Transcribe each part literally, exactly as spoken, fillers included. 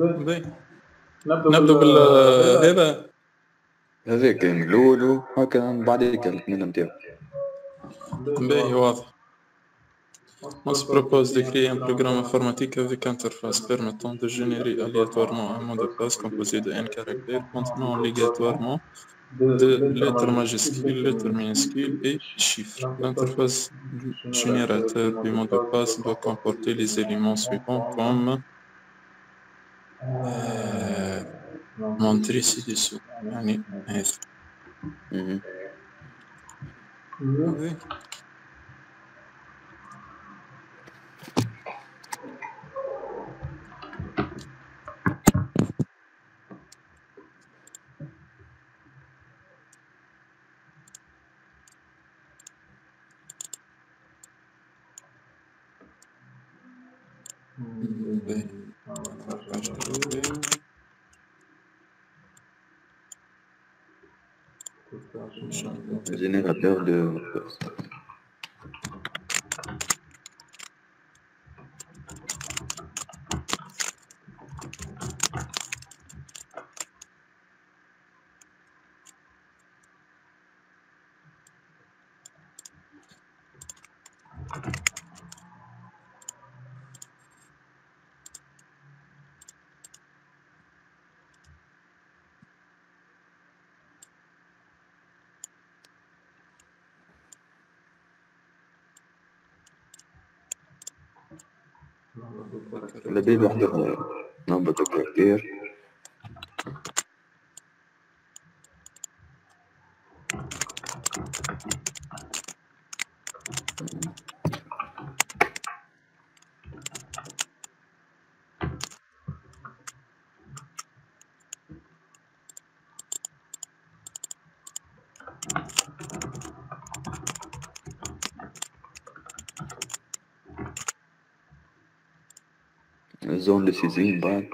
ازاي؟ نبدأ, نبدأ بالهبة هذيك ملولو هكا بعديك الاثنين نتاعو باهي واضح. On se propose de créer un programme informatique avec interface permettant de générer aléatoirement un mot de passe composé de n caractères contenant obligatoirement de lettres majuscules, lettres minuscules et chiffres. L'interface du générateur du mot de passe doit comporter les éléments suivants comme euh, montré ci-dessous. يعني هذا. Générateur de mot de passe. لدي وحده نمبر كبير زون للسيزين بعد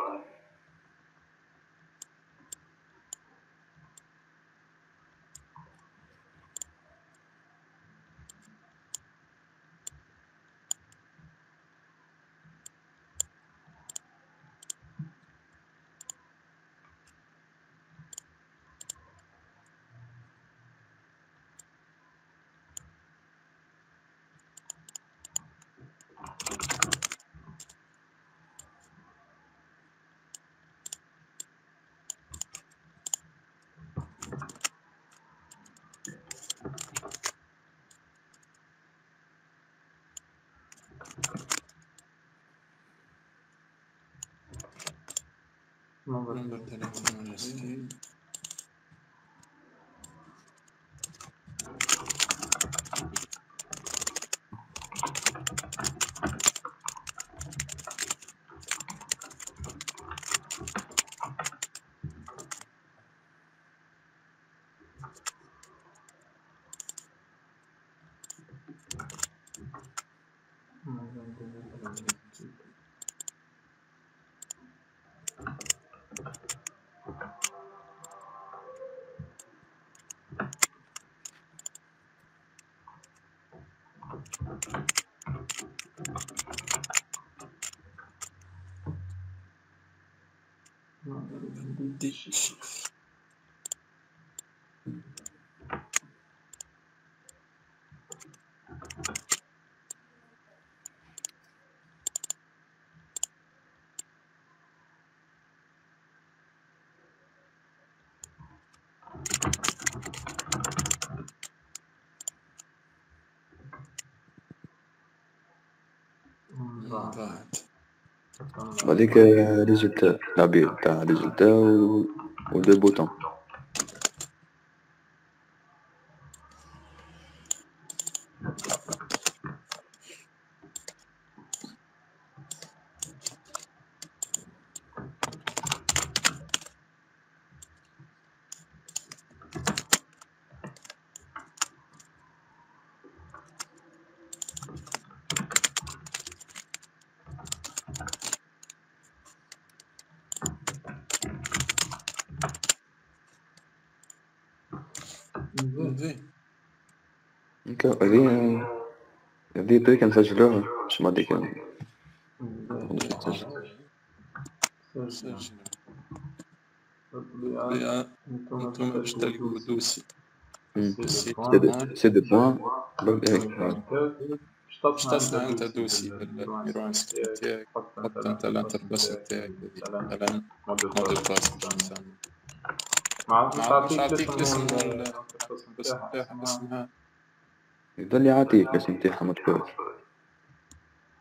نمبر ثلاثة مجسدين دي شيف هذيك ريزلتا العبير تاع ريزلتا و دو بوتون هذه هذه طريقة نسجلوها باش ما ديك نسجل سجل تطبيقات انتم اشتركوا دوسي سد بوان اشتصنع انت دوسي بالبيرون سكيل تاعك، حط انت الانترباس تاعك مثلا موديل باس معرفتش تعطيك اسم الانترباس تاعها اسمها يظل يعطيك اسم تاعها مذكور.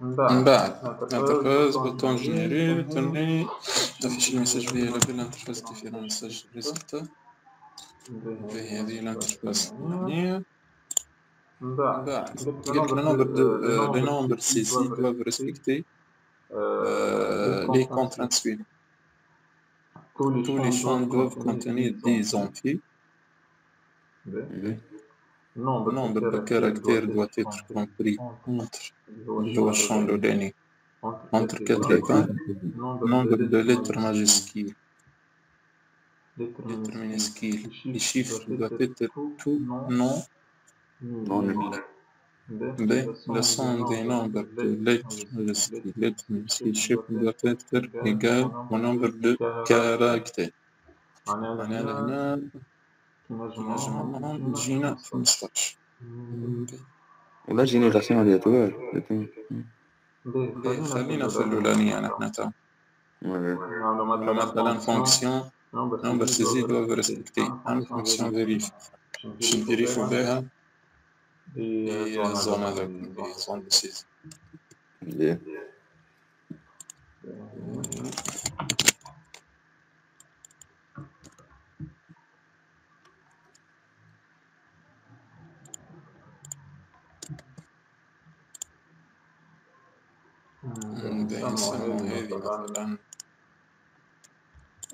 من بعد انترفاز بوتون جينيري تنهي تفيش الميساج بيه على بين انترفاز ديفيرون سجل ريزلت. باهي هذه الانترفاس الثانية من بعد قلت لنا نمبر لي نمبر سي سي دوافو ريسبكتي لي كونترانت سويفون تو لي شون دوافو كونتوني دي زونفي نمبر دو كاركتير دوا تيتر كومبري اونتر اللي هو الشون الأولاني اونتر كاتريفان نمبر دو ليتر ماجيسكيل déterminer ce qu'il les chiffres doivent être tout non non B la somme des nombres de lettres lettres les chiffres doivent être égales au nombre de caractères. أنا هنا نجمعهم جينا خمسطاش ولا جينا غاسين على الطوال خلينا في الأولانية نحنا تاع مثلا فونكسيون نمبر سيزي دوافو ريسبكتي عندك فونكسيون فيريف باش نفيريفو بيها لي الزون هاذوك لي زون دو سيزي بيه نبدا نسمو هاذي مثلا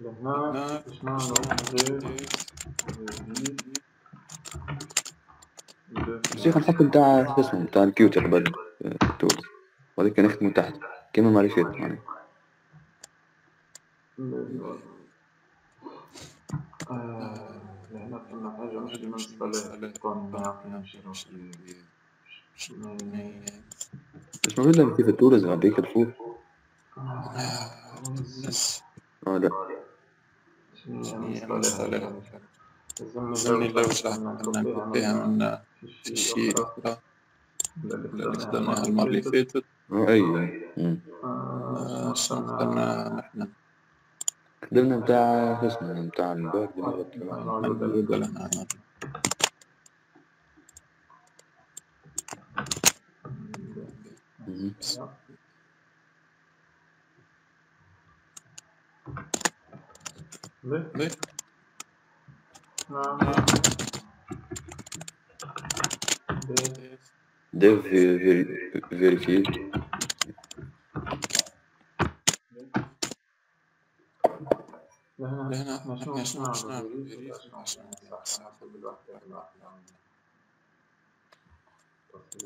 لهنا اسمع شيخ نحط نتاع شو اسمه نتاع الكيوتر بعد التوت وهذيك نخدمو تحت كيما معرفات يعني لهنا كنا حاجة مش مسألة كون باقينا نشرو في مش موجود لما كيف التورز غاديك الفوق اه لا زمني لو شاهدنا بها من شيء اللي خدمناها المرة اللي فاتت اي شنو نحنا خدمنا نتاع شو اسمه نتاع الباب ديف لهنا شنو شنو شنو deux.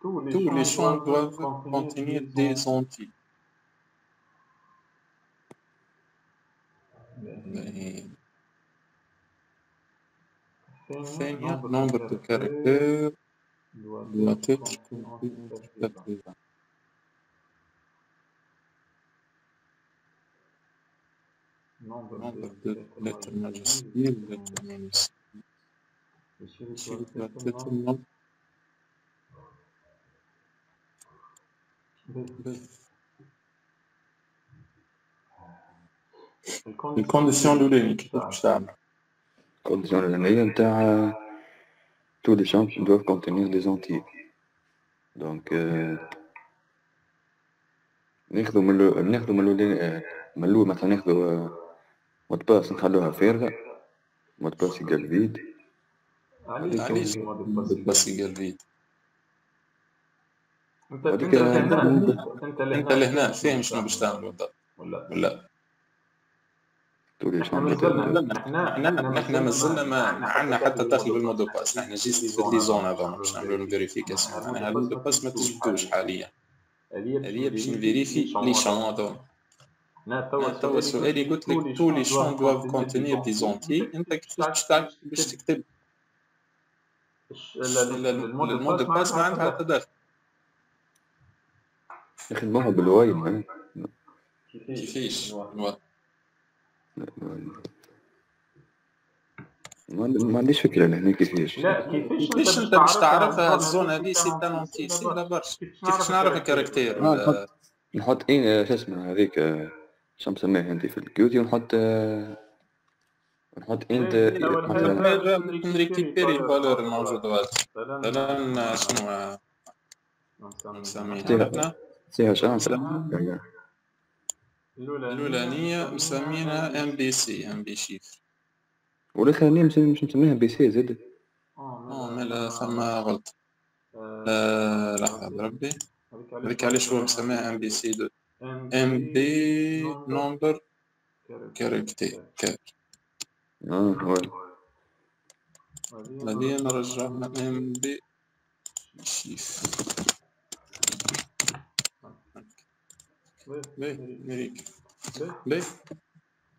Tous les, Tous les champs doivent contenir des entiers. Mais... C'est un nombre de caractères doit être compris jusqu'à présent. Nombre de lettres majuscules, lettres minuscules. Qui doit être nombre الكونديسيون الأولى كيفاش باش تعمل؟ الكونديسيون الأولى نتاع تو لي شامبس دوف كونتينيغ لي زونتي، دونك ناخدو من ناخدو من الأولى من الأول مثلا ناخدو مود باس نخلوها فارغة، مود باس يقال فيد. علاش مود باس يقال فيد؟ انت انت لهنا فاهم شنو باش تعمل بالضبط ولا لا؟ احنا مازلنا ما عندنا حتى دخل بالمود باس، احنا جيس لي زون هذوما باش نعملوا الفيريفيكاسيون، معناها المود باس ما تجبدوش حاليا، هذه باش نفيريفي لي شون هذوما. انا توا سؤالي قلت لك تو لي شون دواف كونتينير دي زونتي، انت كيفاش باش تكتب المود باس ما عندها حتى دخل. نخدموها بالواي معناها كيفاش؟ ما عنديش فكرة لهنا كيفاش. لا كيفاش انت باش تعرفها الزون هذه سيتا لونتي سيتا برشا، كيفاش نعرف الكاركتير؟ نحط اين شو اسمه هذيك شو مسميها انت في الكيوتي ونحط نحط اند نريكتيبيري الفالور الموجودة مثلا شنو نسميها؟ سي اش ان الاولانية مسمينها ام بي سي ام بي شيفر والاخرانية مش مسميها بي سي زاد. اه مالا فما غلطة، لحظة بربي هذيك علاش هو مسميها ام بي سي دو ام بي نمبر كاركتير كار. اه وي هذه نرجعها ام بي شيفر باهي نريك باهي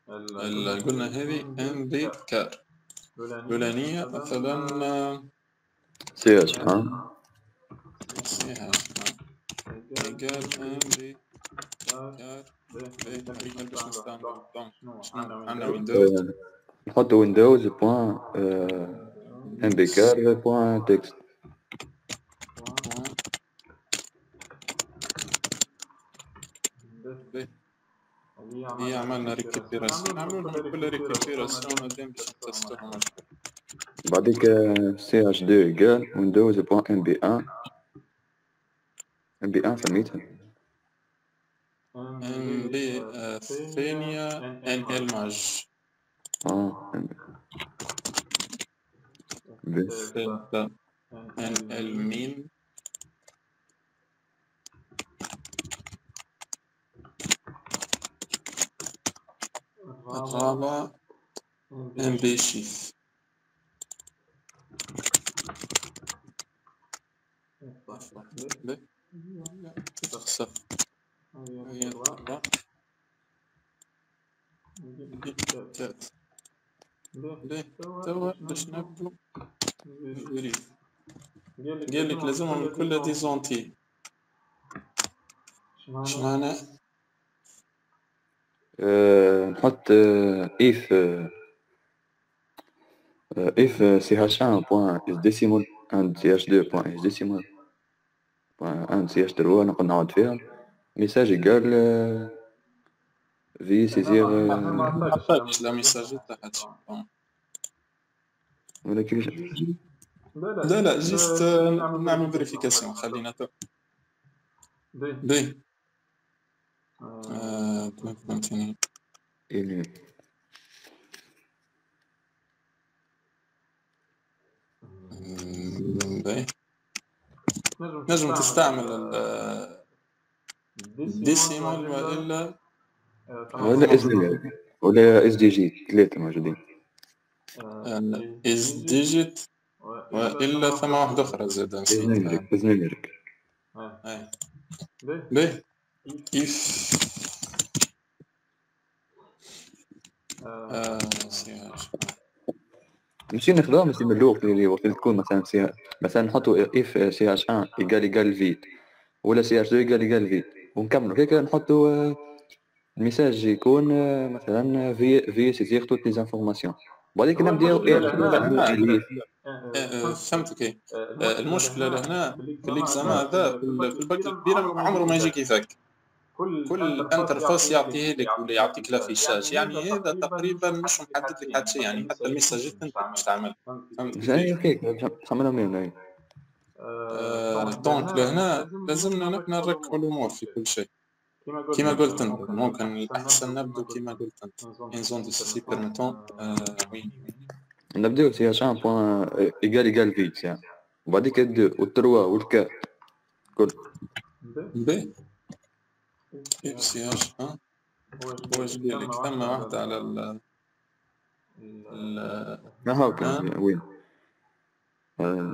ال قلنا هذه ام دي كار الأولانية مثلا سي اش ان سي اش ان يقال ام دي كار باهي نريك باش نستعملو شنو عندنا ويندوز نحط ويندوز بوان ام دي كار بوان تكست هي عملنا ريكيبيراسيون نعملو كل ريكيبيراسيون مادام باش نتستوهم. بعديك سي اش دو ايكال ويندوز بوان ام بي ان ام بي ان سميتها ام بي ثانية ان ال ماج اه ان ال ميم الرابع ام بي شيف تخسر هي الرابعة تلاتة توا باش نبدو نفيريفي قالك لازمهم الكل دي زونتي شمعنى نحط اف اف سي اش ان بوان اس ديسيمول اند سي اش دو بوان اس ديسيمول بوان اند سي اش تروا نقعد نعاود فيها ميساج يقال في سي زير لا ميساج تاع هادشي ولا كيفاش لا لا جيست نعمل فيريفيكاسيون خلينا تو بي بي ااا كونتيني إلي باهي نجم تستعمل الديسيمال وإلا ولا إسمي ولا اس دي جي، ثلاثة موجودين. اس دي جي والا ثم واحدة أخرى زاد نسيتها. باذن الله لك. باهي كيف نمشي ناخدوها مثلا من الوقت اللي وقت تكون مثلا سي مثلا نحطوا اف سي اش واحد ايكال ايكال فيت ولا سي اش اثنين ايكال ايكال فيت ونكملوا هيك نحطوا الميساج يكون مثلا في في سيزيغ توت لي زانفورماسيون وبعديك نبداو. فهمتك. المشكله لهنا في الاكزام هذا في الباك الكبيره عمره ما يجي كيفك، كل انترفاس يعطيه لك ولا يعطيك لافيشاج، يعني هذا تقريبا مش محدد لك حتى شيء، يعني حتى الميساجات انت مش تعمل. فهمت؟ هيك تعملها منين؟ دونك لهنا لازمنا نركبوا الامور في كل شيء كما قلت انت. ممكن الاحسن نبدو كما قلت انت ان زون دو سي بيرميتون وين نبداو سي اش واحد بوان ايكال ايكال فيت يعني، وبعديك اثنين و3 والك كل بي اف سي اش واحد واجد لك ثم واحدة على ال ما هاك وين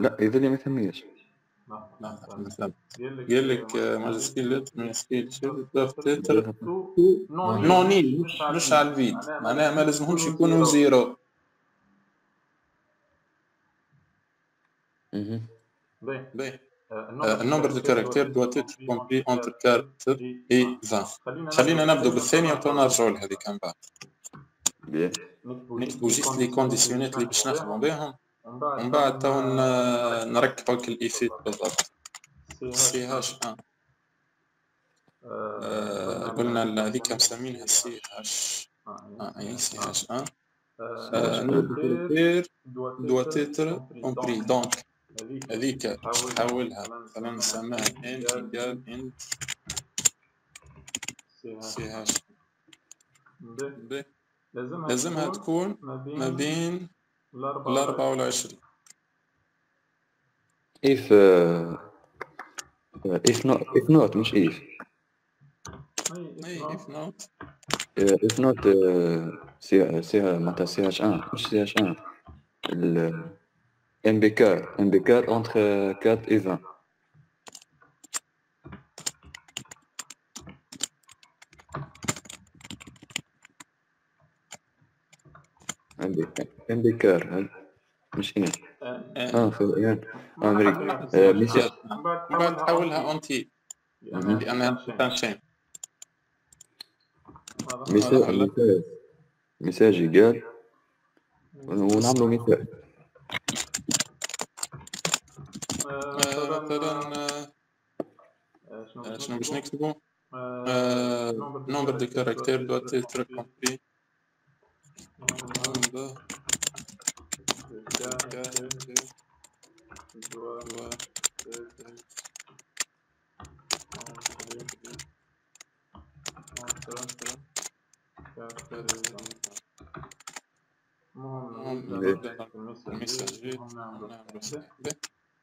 لا يظل ما ثميش مثلا قال لك ماجس كيلت من سكيل تيتر نونين مش مش على الفيد، معناها ما لازمهمش يكونوا زيرو. اها باهي. النمبر دو كاركتير دو تيتر كومبلي انتر كاركتير اي عشرين. خلينا نبداو بالثانيه وتو نرجعوا لهذيك من بعد. باهي نكتبوا جيست لي كونديسيونات اللي باش نخدموا بهم ومن بعد تو نركب هاك الايفيت بالضبط. سي هاش ان قلنا هذيك مسمينها سي هاش ان. اي سي هاش ان دو تيتر كومبري. دونك هذيك حولها مثلا نسميها ان ايكال ان سي هاش ان، لازمها تكون ما بين الأربعة والعشرين. إف إف نوت إف نوت مش إف. إي إف نوت. إف نوت سي سي معناتها سي هاش واحد مش سي هاش واحد. ال إم بي كار إم بي كار أونتخ كار إي عشرين. ام بي كار مش هنا. اه فهمت. اه مريت. من بعد تحولها اونتي لانها تنشين. مثال مساج قال ونعملوا مثال مثلا شنو باش نكتبوا؟ نمبر دو كاركتير دو تيتر كومبلي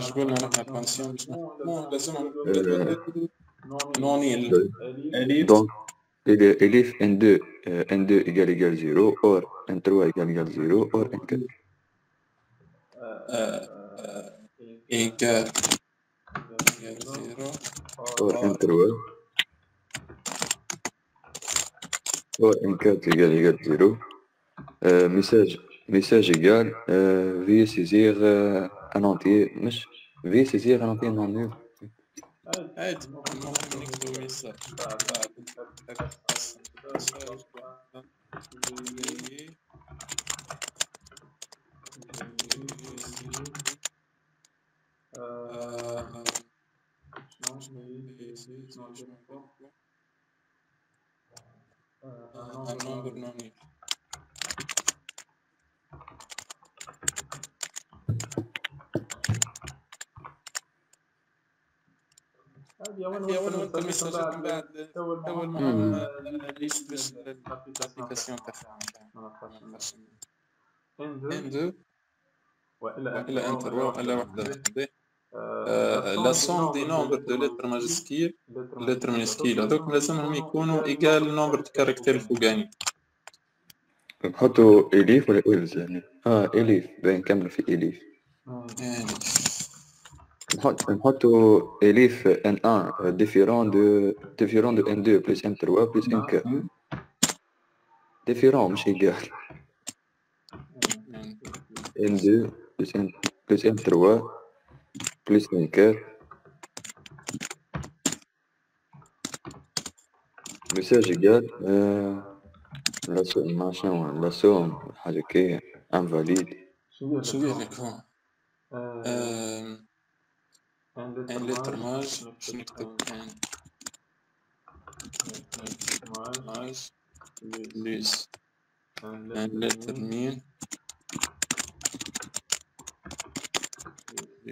شكون انا نحط بانسيون مو لازم نونيل الي دونك اليف ان دو ان دو ايكال ايكال زيرو اور ان ثلاثة ايكال ايكال زيرو اور ان أربعة ايكال ايكال زيرو اور ان ثلاثة اور ان أربعة ايكال ايكال زيرو. ميساج ميساج إيكال في سيزيغ أن أونتيي مش في سيزيغ أن أونتيي نون نول عادي ممكن نكتبو ميساج un nombre non nul. هذه أول وأنت ميساجات من بعد أول ما ليست باش الأبليكاسيون تاعها إن دو وإلا أنتر وإلا وحدة لا سوم دي نومبر دو لتر ماجيسكيل لتر ماجيسكيل هذوك لازمهم يكونوا إيكال نومبر د كاركتير الفوقاني. نحطو إليف ولا ألف يعني؟ آه إليف باين نكملو في إليف. نحط نحطو إليف إن واحد ديفيرون دو ديفيرون دو إن اثنين بلس إن ثلاثة بلس إن أربعة. ديفيرون مش إيكال. إن اثنين بلس إن بلس إن ثلاثة. بلس نيكال ميساج إيكال لا سوم ما شنو لا سوم حاجة كي انفاليد شويه ليكون ان لتر ماج باش نكتب ان ماج بلس ان لتر مين بلس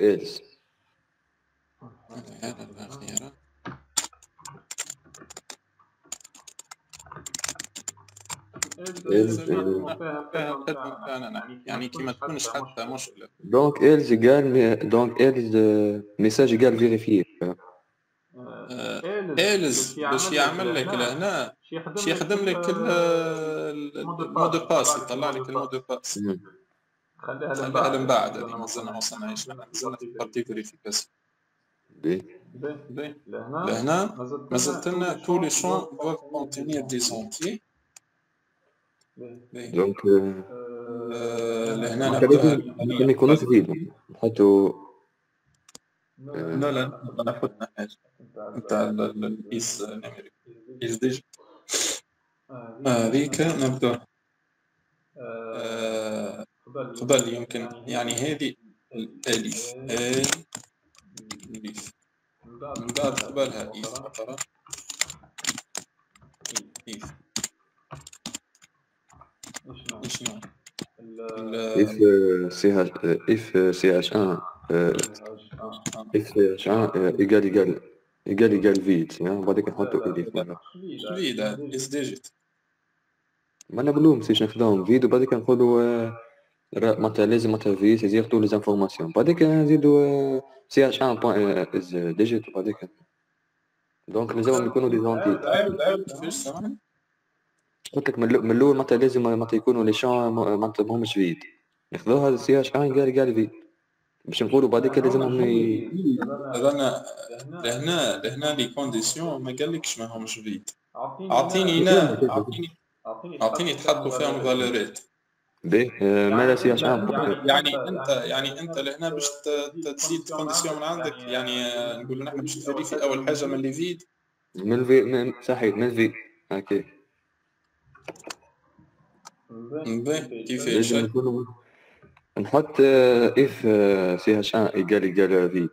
إلس هذا الأخيرة إلس يعني كي ما تكونش حتى مشكلة دونك إلس قال دونك إلس ميساج قال فيريفي إلس باش يعمل لك لهنا باش يخدم لك المود باس يطلع لك المود باس خليها لمبعد هذه مازلنا ما وصلناش مازلنا في بارتي فيريفيكاسيون بي بي لهنا مازلت لنا تو لي شون دوف كونتينير دي زونتي دونك لهنا ما يكونوش فيديو نحطو لا لا نحطنا حاجه نتاع الايس نمريك ايس ديجا هذيك نبدو قبل يمكن يعني هذه الالف الالف من بعد قبلها ايف ترى ايف ايش نوع اف سي اتش اف سي اتش واحد اف سي اتش واحد ايكال ايكال ايكال ايكال فيت وبعديك نحطو الالف برا فيت اس ديجيت ما نبلوم سيش ناخدوهم فيت وبعديك نقولو را معناتها لازم معناتها في سيزيغ تو لي زانفورماسيون بعديك نزيدو سي اش ان بوان از ديجيت بعديك دونك لازم يكونوا دي زونتي عاود عاود فاش قلت لك من الاول معناتها لازم معناتها يكونوا لي شون معناتها ماهمش فيد ناخذوها سي اش ان قال قال فيد باش نقولوا بعديك لازمهم رانا لهنا لهنا لي كونديسيون ما قالكش ماهمش فيد اعطيني هنا اعطيني اعطيني تحطوا فيهم فالوريت به ماذا سي يعني انت يعني انت لهنا باش تزيد كونديسيون من عندك يعني نقول نحن باش تفيريفي اول حاجه من اللي فيد من في من صحيح من في اوكي كيفاش نحط اف سي اتش واحد ايكال ايكال فيد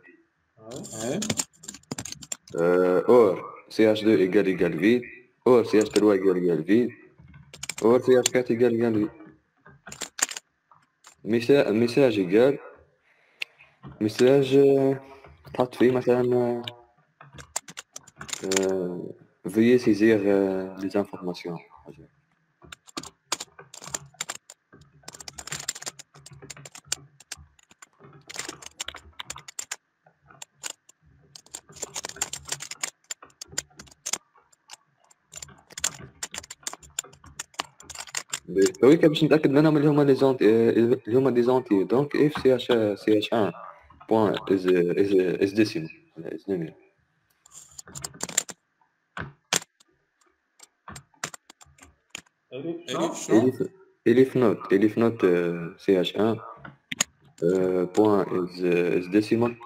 اور سي اتش اثنين ايكال ايكال فيد اور سي اتش ثلاثة ايكال ايكال فيد اور سي اتش أربعة ايكال ايكال فيد ميساج ميساج إيكال ميساج تحط فيه مثلا فيي سيزيغ لي زانفورماسيون بالطريقه باش نتاكد منهم اللي هما لي زونتي اللي هما دي زونتي. دونك اف سي اش سي اش واحد بوان از از از ديسيمال از نيمير. اليف نوت اليف نوت سي اش واحد بوان از از ديسيمال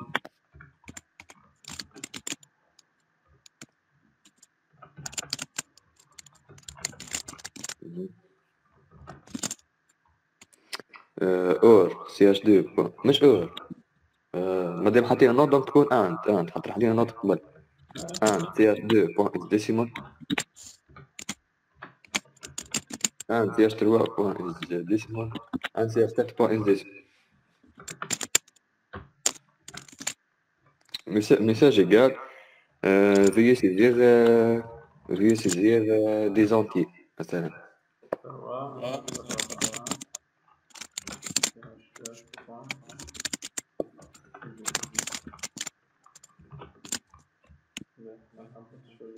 اور سي اش دو بوان مش اور مادام حاطين نوت دونك تكون اند اند خاطر حاطين نوت قبل اند سي اش دو بوان از ديسيمال اند سي اش تلوا بوان از ديسيمال اند سي اش تلت بوان از ديسيمال. ميساج ايكال فيي سيزيغ فيي سيزيغ دي زونتي مثلا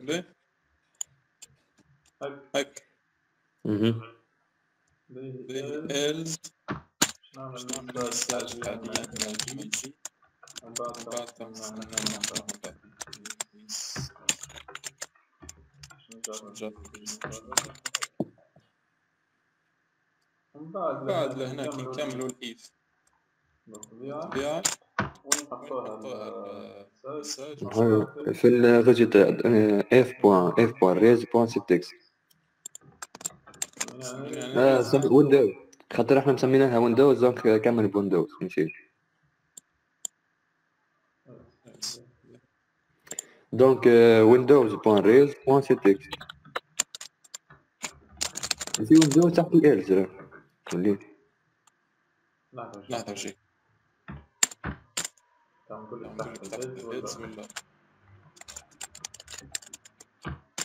ليه؟ هاك هاك اها ال شنو نعمل الميساج قاعدين نجي من بعد بعد تمام من بعد بعد لهنا كي نكملوا الايف بالطبيعه ونحطوها الميساج في الريزلتا اف بوان اف بوان ريز بوان سيتكس اه ويندوز خاطر احنا مسميناها ويندوز دونك كمل بويندوز ماشي دونك ويندوز بوان ريز بوان سي تي اكس في ويندوز تحت ال زرا خليه نحضر شي تنقول تحت ال بسم الله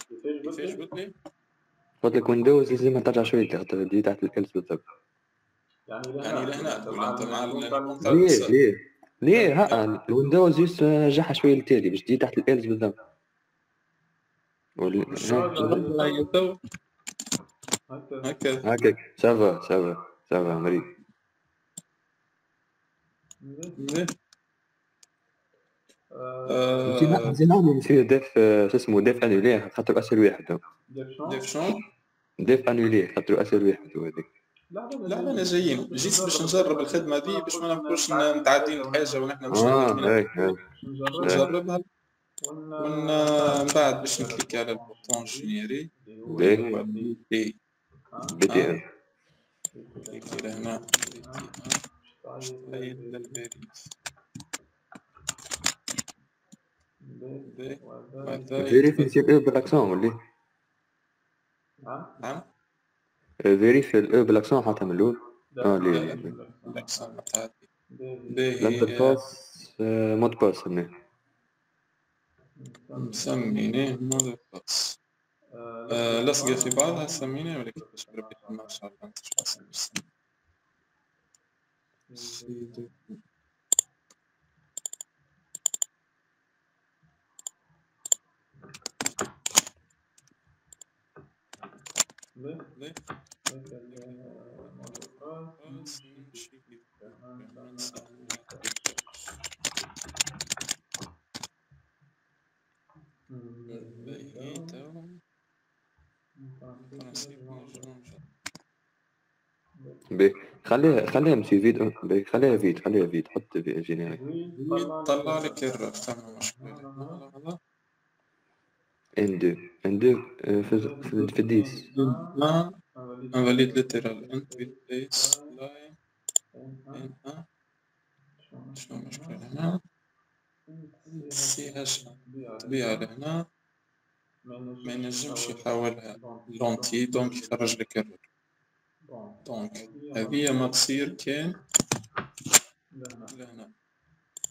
كيفاش قلتلي قلت لك ويندوز لازمها ترجع شويه خاطر دي تحت الالف بالضبط يعني يعني لهنا تقول انت مع ليه ليه ليه ها الويندوز جست رجعها شويه للتالي باش تجي تحت الالف بالضبط هكا هكا هكا سافا سافا سافا مريض زين نسيو داف شو اسمه داف انوليه خاطر اسهل واحد داف شون داف انوليه خاطر اسهل واحد هو هذاك. لحظه لحظه انا جايين جيت باش نجرب الخدمه ذي باش ما نبقوش متعدين الحاجه ونحن مش نجربها نجربها ومن بعد باش نكليك على البوطون جينيري بي دي بي دي ام كليك هنا هاي للفيريس فيريفي سي الاو بالاكسون ولا نعم فيريفي الاو بالاكسون حتى من الاول اه ليه بالاكسون تاع لانت باس مود باس هنا مسميناه مود باس لصقه في بعضها سميناه ولكن باش نربي ما شاء الله نسميه ليه ليه بي خليها خليها مسي فيديو بي خليها فيد خليها فيد حط في جينيريك طلع لك الرف تاع مشكلة ان2 ان2 في الديس لا انفاليد ليترال ان في الديس لاين ان ا شنو المشكلة هنا سي اش طبيعة لهنا ما ينجمش يحاولها لونتي، دونك يخرج لك الرور. دونك هذه ما تصير كان لهنا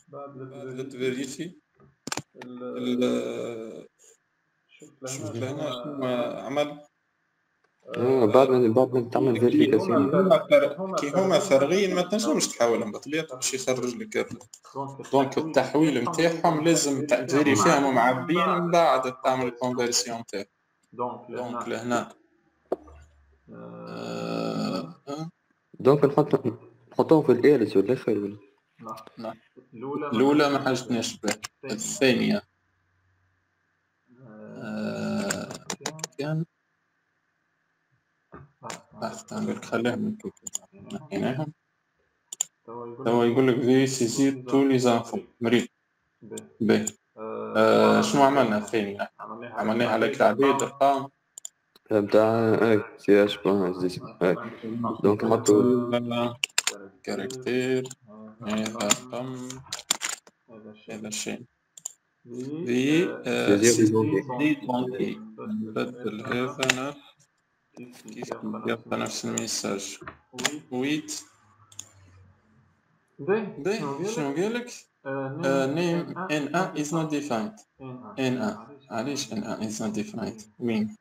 بعد الفيريتي شوف لهنا شنو عمل. اه بعد ما بعد ما تعمل فيريفيكاسيون كي هما فارغين ما تنجمش تحاولهم بطبيعتك باش يخرج لك الرور. دونك التحويل نتاعهم لازم تديري فيهم معبين من بعد تعمل الكونفيرسيون نتاعهم. دونك لهنا دونك نحط نحطوهم في الاليس ولا الاخر ولا؟ نعم الأولى ما حاجتناش بها. الثانية كان أختنبرك خليهم هناهم توا يقول لك في سيزيد طولي زانفو مريض ب آه شنو عملنا الثانية؟ عملناها على كعبيد القام بتاع اك سي اش بون زيس اك. دونك نحطو كاركتير هذا رقم هذا الشيء في سيزيد نبدل هذا كيف يبقى نفس الميساج ويت دي شنو قالك؟ نيم ان ا از نوت ديفايند. ان ا علاش ان ا از نوت ديفايند؟ وين؟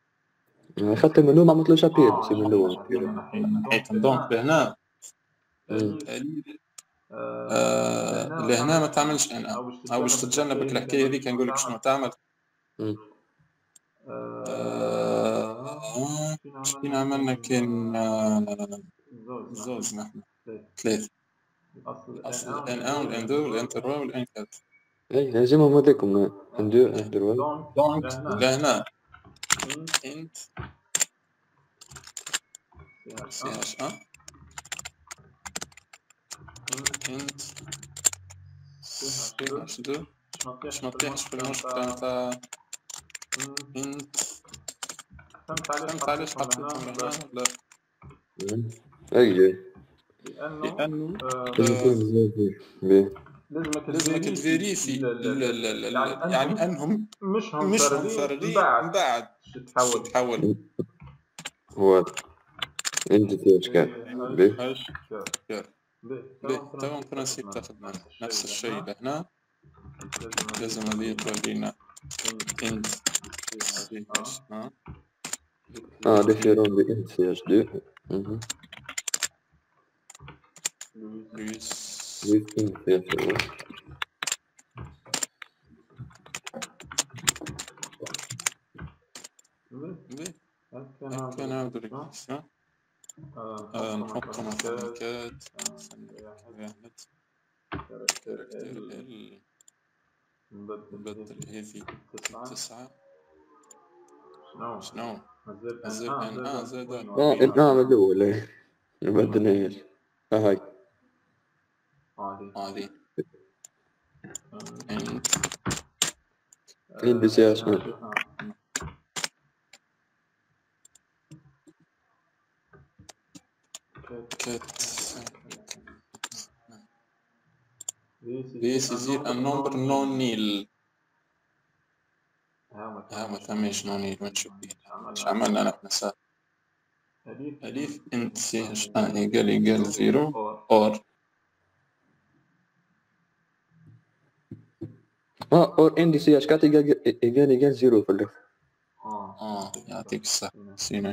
خاطر من الاول ما عملتلوش ابيل سي من الاول. دونك لهنا لهنا ما تعملش ان ا، او باش تتجنبك الحكايه هذيك نقول لك شنو تعمل. شكون عملنا كان زوز نحن ثلاثة أصل إن أن والإن دو والإن تروا والإن كات. إيه نجمهم هذيكم إن دو إن تروا. دونك لهنا إنت سي إش أ إنت سي إش دو باش ما تطيحش في العنش بتاع نتاع إنت. فهمت علاش حطيتهم هنا ولا؟ أي لأنه لازمك لازمك تفيريفي يعني أنهم مش هم فارغين من بعد تحول تحول هو أنت في أشكال ب ب تمام برانسيب تاخذنا نفس الشيء لهنا لازم هذه تولينا أنت اه ديفيرون ب إن سي إش دو بلس إن سي إش دو هكا نعاودو ريكليسيون نحطو مثلا كاد كاركتير ال نبدل هذي تسعة شنو زاد ان اه زاد اه الاول ايه ما بدناهاش هاي هذه انت كاين بزاف شنو كات this is a number non nil. ها ما ثماش نوني ما تشوف اش عملنا نحن سا أليف انت سي اش ا ايكال ايكال زيرو اور اه اور ان دي سي اش كات ايكال ايكال زيرو في الاخر. اه اه يعطيك الصح نسينا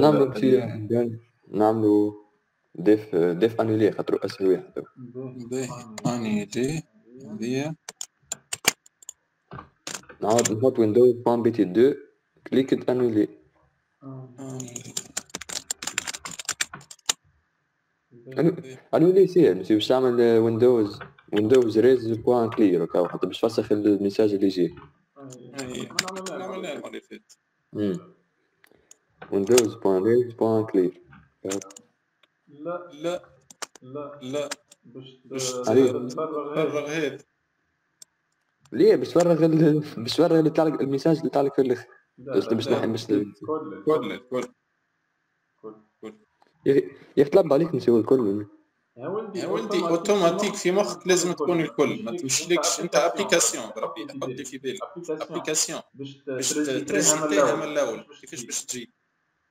نعملو كثير نعملو ديف ديف انيلي خاطرو اسهل واحد باهي انيلي هذه نعاود نحط ويندوز بان بي تي اثنين كليكت انولي انولي ساهل باش تعمل ويندوز ويندوز ريز بوان كلير هكا حتى باش تفسخ الميساج اللي يجي يعني عملناها المرة اللي فاتت. وندوز بوان ريز بوان كلير. لا لا لا لا باش تفرغ هذا ليه باش تفرغ باش تفرغ اللي طلع الميساج اللي طلع في الاخر باش باش كل كل كل يا طلب عليك نسوي الكل يا ولدي يا ولدي اوتوماتيك في مخك لازم تكون الكل ما تمشيلكش انت ابليكاسيون بربي حط في بالك ابليكاسيون باش تريزيتيها من الاول كيفاش باش تجي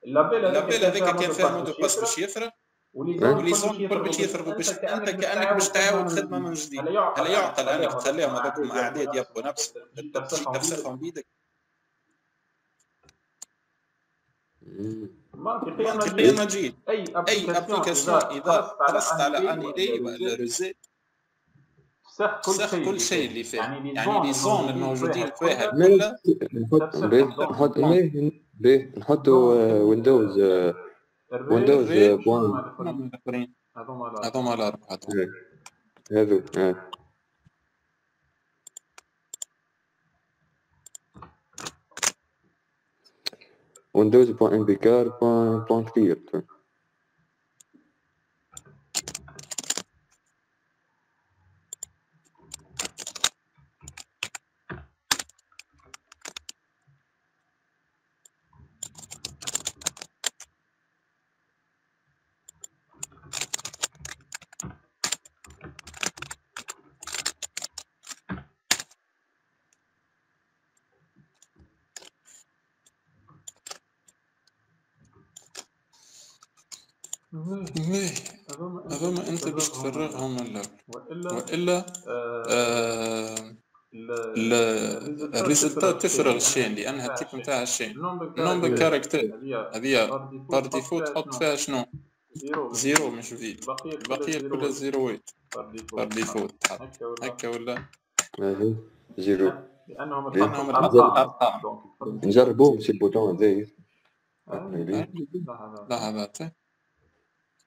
لابيل هذاك كان فاهمو دو باس باش يفرغ ولي زون كل باش يفرغوا باش انت كانك باش تعاود خدمه من جديد هلا يعقل انك تخليهم هذوكم اعداد يبقوا نفس تفسخهم بيدك منطقيا ما تجي اي ابليكاسيون اذا قرصت على ان اي ولا روزيت تفسخ كل شيء اللي فيه يعني لي زون الموجودين فيها كلها نحط باهي نحطوا ويندوز ويندوز بوان هذوما هذوما الاربعه هذو ويندوز بوان ام بي كار بوان بوان كلير هذوما انت باش تفرغهم من الاول والا الريزلتا تفرغ الشين لانها التيب نتاع الشين نومبر كاركتير هذه بار ديفو تحط فيها شنو زيرو مش فيد البقيه كلها زيروات بار ديفو تحط هكا ولا زيرو لانهم الارقام نجربوهم سي البوتون هذايا لحظات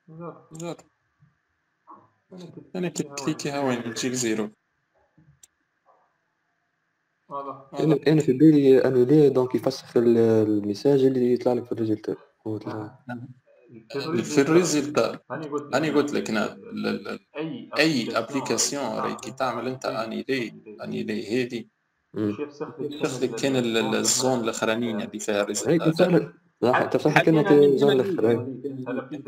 زر زر انا كليكيها وين تجيك زيرو واضح انا انا في بالي انولي دونك يفسخ الميساج اللي يطلع لك في الريزلت هو طلع في الريزلت انا قلت انا قلت لك اي اي ابليكاسيون راهي كي تعمل انت انيلي انيلي هذه يفسخ لك كان الزون الاخرانيين اللي فيها الريزلت تفتح لك انت زون الاخراني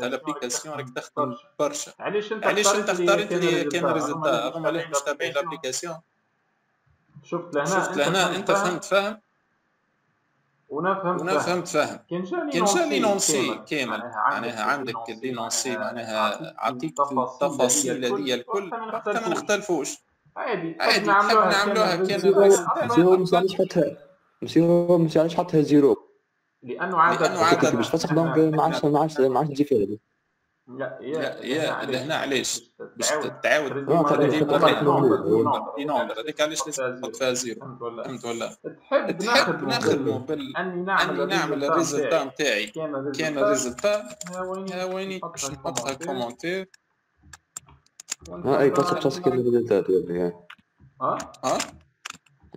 الابليكاسيون راك تختار برشا علاش انت علاش انت اختارت لي كان ريزلتا رغم اللي مش تابعين الابليكاسيون شفت لهنا شفت لهنا انت فهمت فاهم وانا فهمت فاهم كان جا لي نونسي كامل معناها عندك لي نونسي معناها عطيك التفاصيل هذيا الكل حتى ما نختلفوش عادي عادي نعملوها كان ريزلتا مش علاش حطها زيرو لانه عاد لانه عاد باش تفسخ دونك ما عادش ما عادش ما عادش تجي فيها لا يا يا لهنا علاش باش تعاود نمبر هذيك علاش لازم تحط فيها زيرو فهمت ولا تحب نخدمو بال اني نعمل نعمل الريزلتا نتاعي كان الريزلتا ها ويني باش نحطها كومونتير اي تفسخ تفسخ كان الريزلتا ها ها ها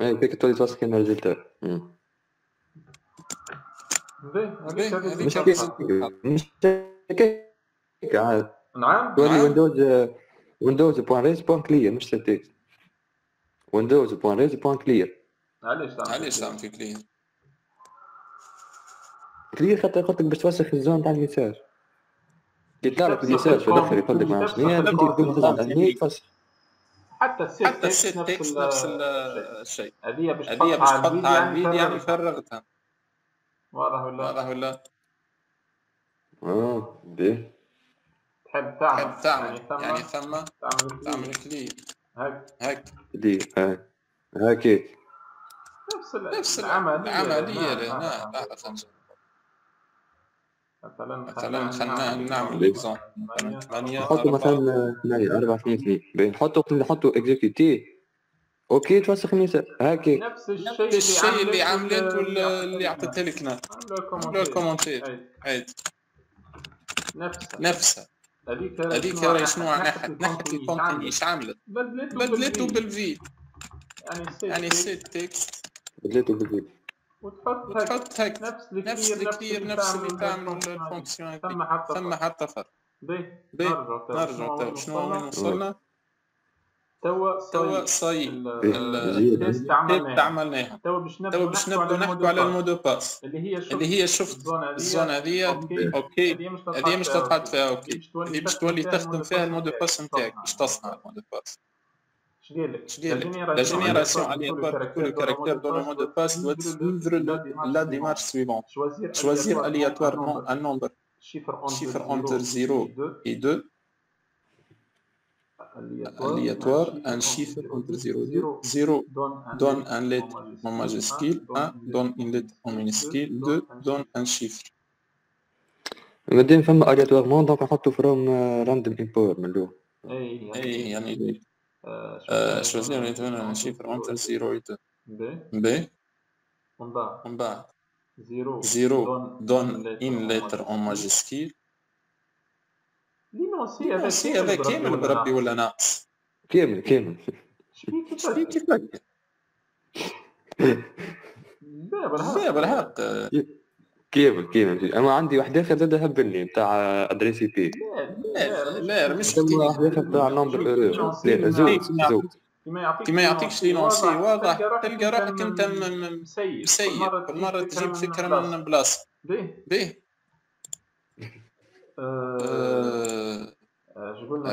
اي كيك تولي تفسخ كان الريزلتا مش هكاك عاد نعم تولي ويندوز ويندوز بوان ريز بوان كلير مش تاكس ويندوز بوان ريز بوان كلير علاش علاش تعمل في كلير كلير خاطر قلت لك باش توسخ الزون تاع الميساج كي تعرف الميساج في الاخر يقدم مع شنيا انت تقوم تزعل تفسخ حتى السيت حتى السيت نفس الشيء هذه باش تحطها على الفيديو يعني فرغتها واضح ولا واضح ولا اه باهي تحب تعمل تحب تعمل يعني ثم تعمل تعمل كليك هاك هاك كليك هاك هاكيك نفس نفس العملية العملية لهنا لحظة خمسة مثلا مثلا خلينا نعمل ليكزون مثلا ثمانية نحطوا مثلا ثمانية أربعة اثنين اثنين باهي نحطوا نحطوا اكزيكيتي اوكي تفسخ النساء هاكي نفس الشيء اللي عملته اللي عطيتها لك هنا عملوها كومونتير عادي نفسها نفسها هذيك راهي شنو نحت نحت الكونتين ايش عملت بدلته بالفيد يعني سيت تكست بدليته بالجديد وتحط وتحط هيك نفس الكثير كثير نفس اللي تعمل الفونكسيون هذيك. ثم حتى فرق بيه بيه نرجع تو شنو وين وصلنا؟ توا توا صاي التست عملناها توا باش نبداو نحكوا على المودو باس اللي هي شفت اللي هي شفت الزون هذه. اوكي هذه مش تتحط فيها. اوكي اللي باش تولي تخدم فيها المودو باس نتاعك باش تصنع المودو باس. اش قال لك؟ لا جينيراسيون الياتوار كل كاركتير دون المودو باس دو تسويفر لا ديمارش سويفون شوازير الياتوار ان نومبر شيفر اونتر صفر اي اثنين aléatoire un chiffre entre zéro zéro donne un lettre en majuscule un donne une lettre en minuscule deux donne un chiffre. مادام فما aléatoirement دونك نحطو فروم راندوم امبور من الاول. اي اي يعني شوزير un chiffre entre zéro et deux ب ومن بعد zéro donne une lettre en majuscule لينوسي هذا سي هذا كامل بربي ولا ناقص كامل كامل شبيك كيف لك. لا بالحق لا بالحق كامل كامل. اما عندي واحد اخر زاد هبلني نتاع ادريسي بي. لا لا مش واحد اخر نتاع نمبر لا زوج زوج كيما يعطيكش لينوسي واضح تلقى روحك انت مسيب مسيب المره تجيب فكره من بلاصه بيه بيه.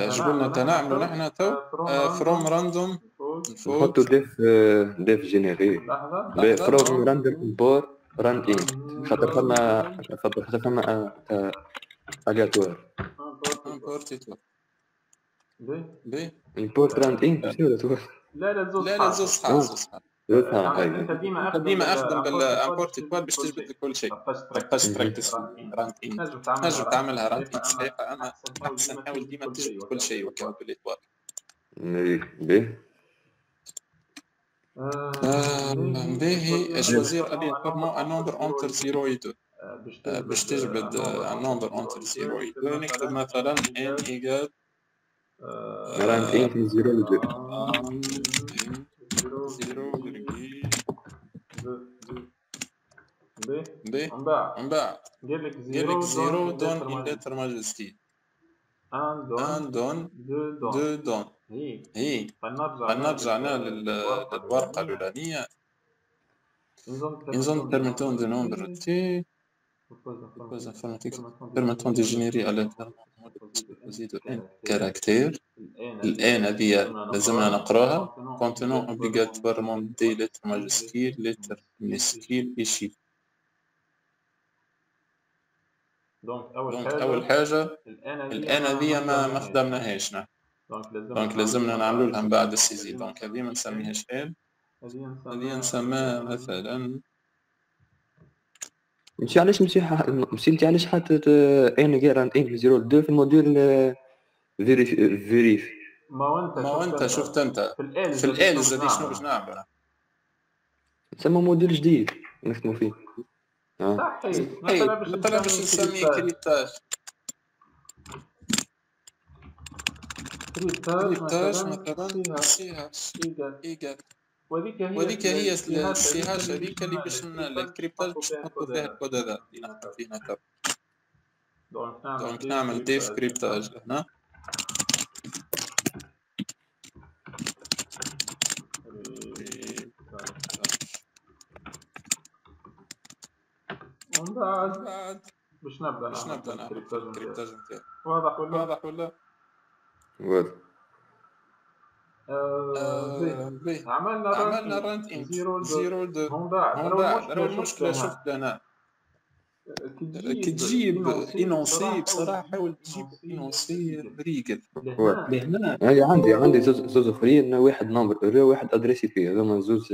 شقولنا تنعملوا نحن تو فروم راندوم نحطوا ديف ديف جينيري فروم راندوم امبور راند اين خاطر فما خاطر فما الياتوار امبور تيتوار بي بي امبور راند اين لا لا زوج لا لا زوج صحاب زوج صحاب ديما اخدم بالامبورت كواد باش تجبد كل شيء. فاش براكتس راند ان تنجم تعملها راند ان صحيحه اما احسن حاول ديما تجبد كل شيء وكاو بالاتوار. باهي باهي شوزير الياتوارمون ان نومبر اونتر صفر اي اثنين باش تجبد ان نومبر اونتر صفر اي اثنين نكتب مثلا ان ايكال راند ان في صفر و اثنين صفر بي من بعد من بعد قال لك صفر دون ان لتر ماجستي واحد دون اثنين دون. اي فنرجع هنا للورقه الاولانيه انزون بيرميتون دو نومبر تي بوز انفورماتيك بيرميتون دي جينيري على زيدو ان كاركتير. الان هذه لازمنا نقراها كونتينون اوبليغاتوارمون دي لتر ماجستي لتر مينسكيل اي شي. دونك أول حاجة الآن هذه ما خدمناهاش نحن دونك لازمنا نعملو لها من بعد السيزي. دونك هذه ما نسميهاش آن هذه نسميها مثلا مشي علاش مشي مشي انت علاش حاطط ان غير ان في صفر اثنين في الموديل فيريف فيريف ما وانت ما وانت شفت انت في الالز هذه شنو باش نعمل نسمى موديل جديد نخدمو فيه. صحيح مثلا باش نسميه كريتاج كريتاج مثلا سيها ايجا وهذيك هي السيهاج هذيك اللي باش الكريبتاج باش نحطو فيها الكود هذا اللي نحطو فيه هكا. دونك نعمل ديف كريبتاج هنا ومن بعد باش نبدا باش نبدا نعمل الكريبتاج نتاعي. واضح ولا واضح ولا واضح. بيه عملنا راند ان صفر اثنين من بعد راهو المشكلة شفت أنا كي تجيب انونسي بصراحة حاول تجيب انونسي بريكل. لهنا عندي عندي زوز زوز أخرين واحد نمبر أورو واحد أدريسي بي هذوما زوز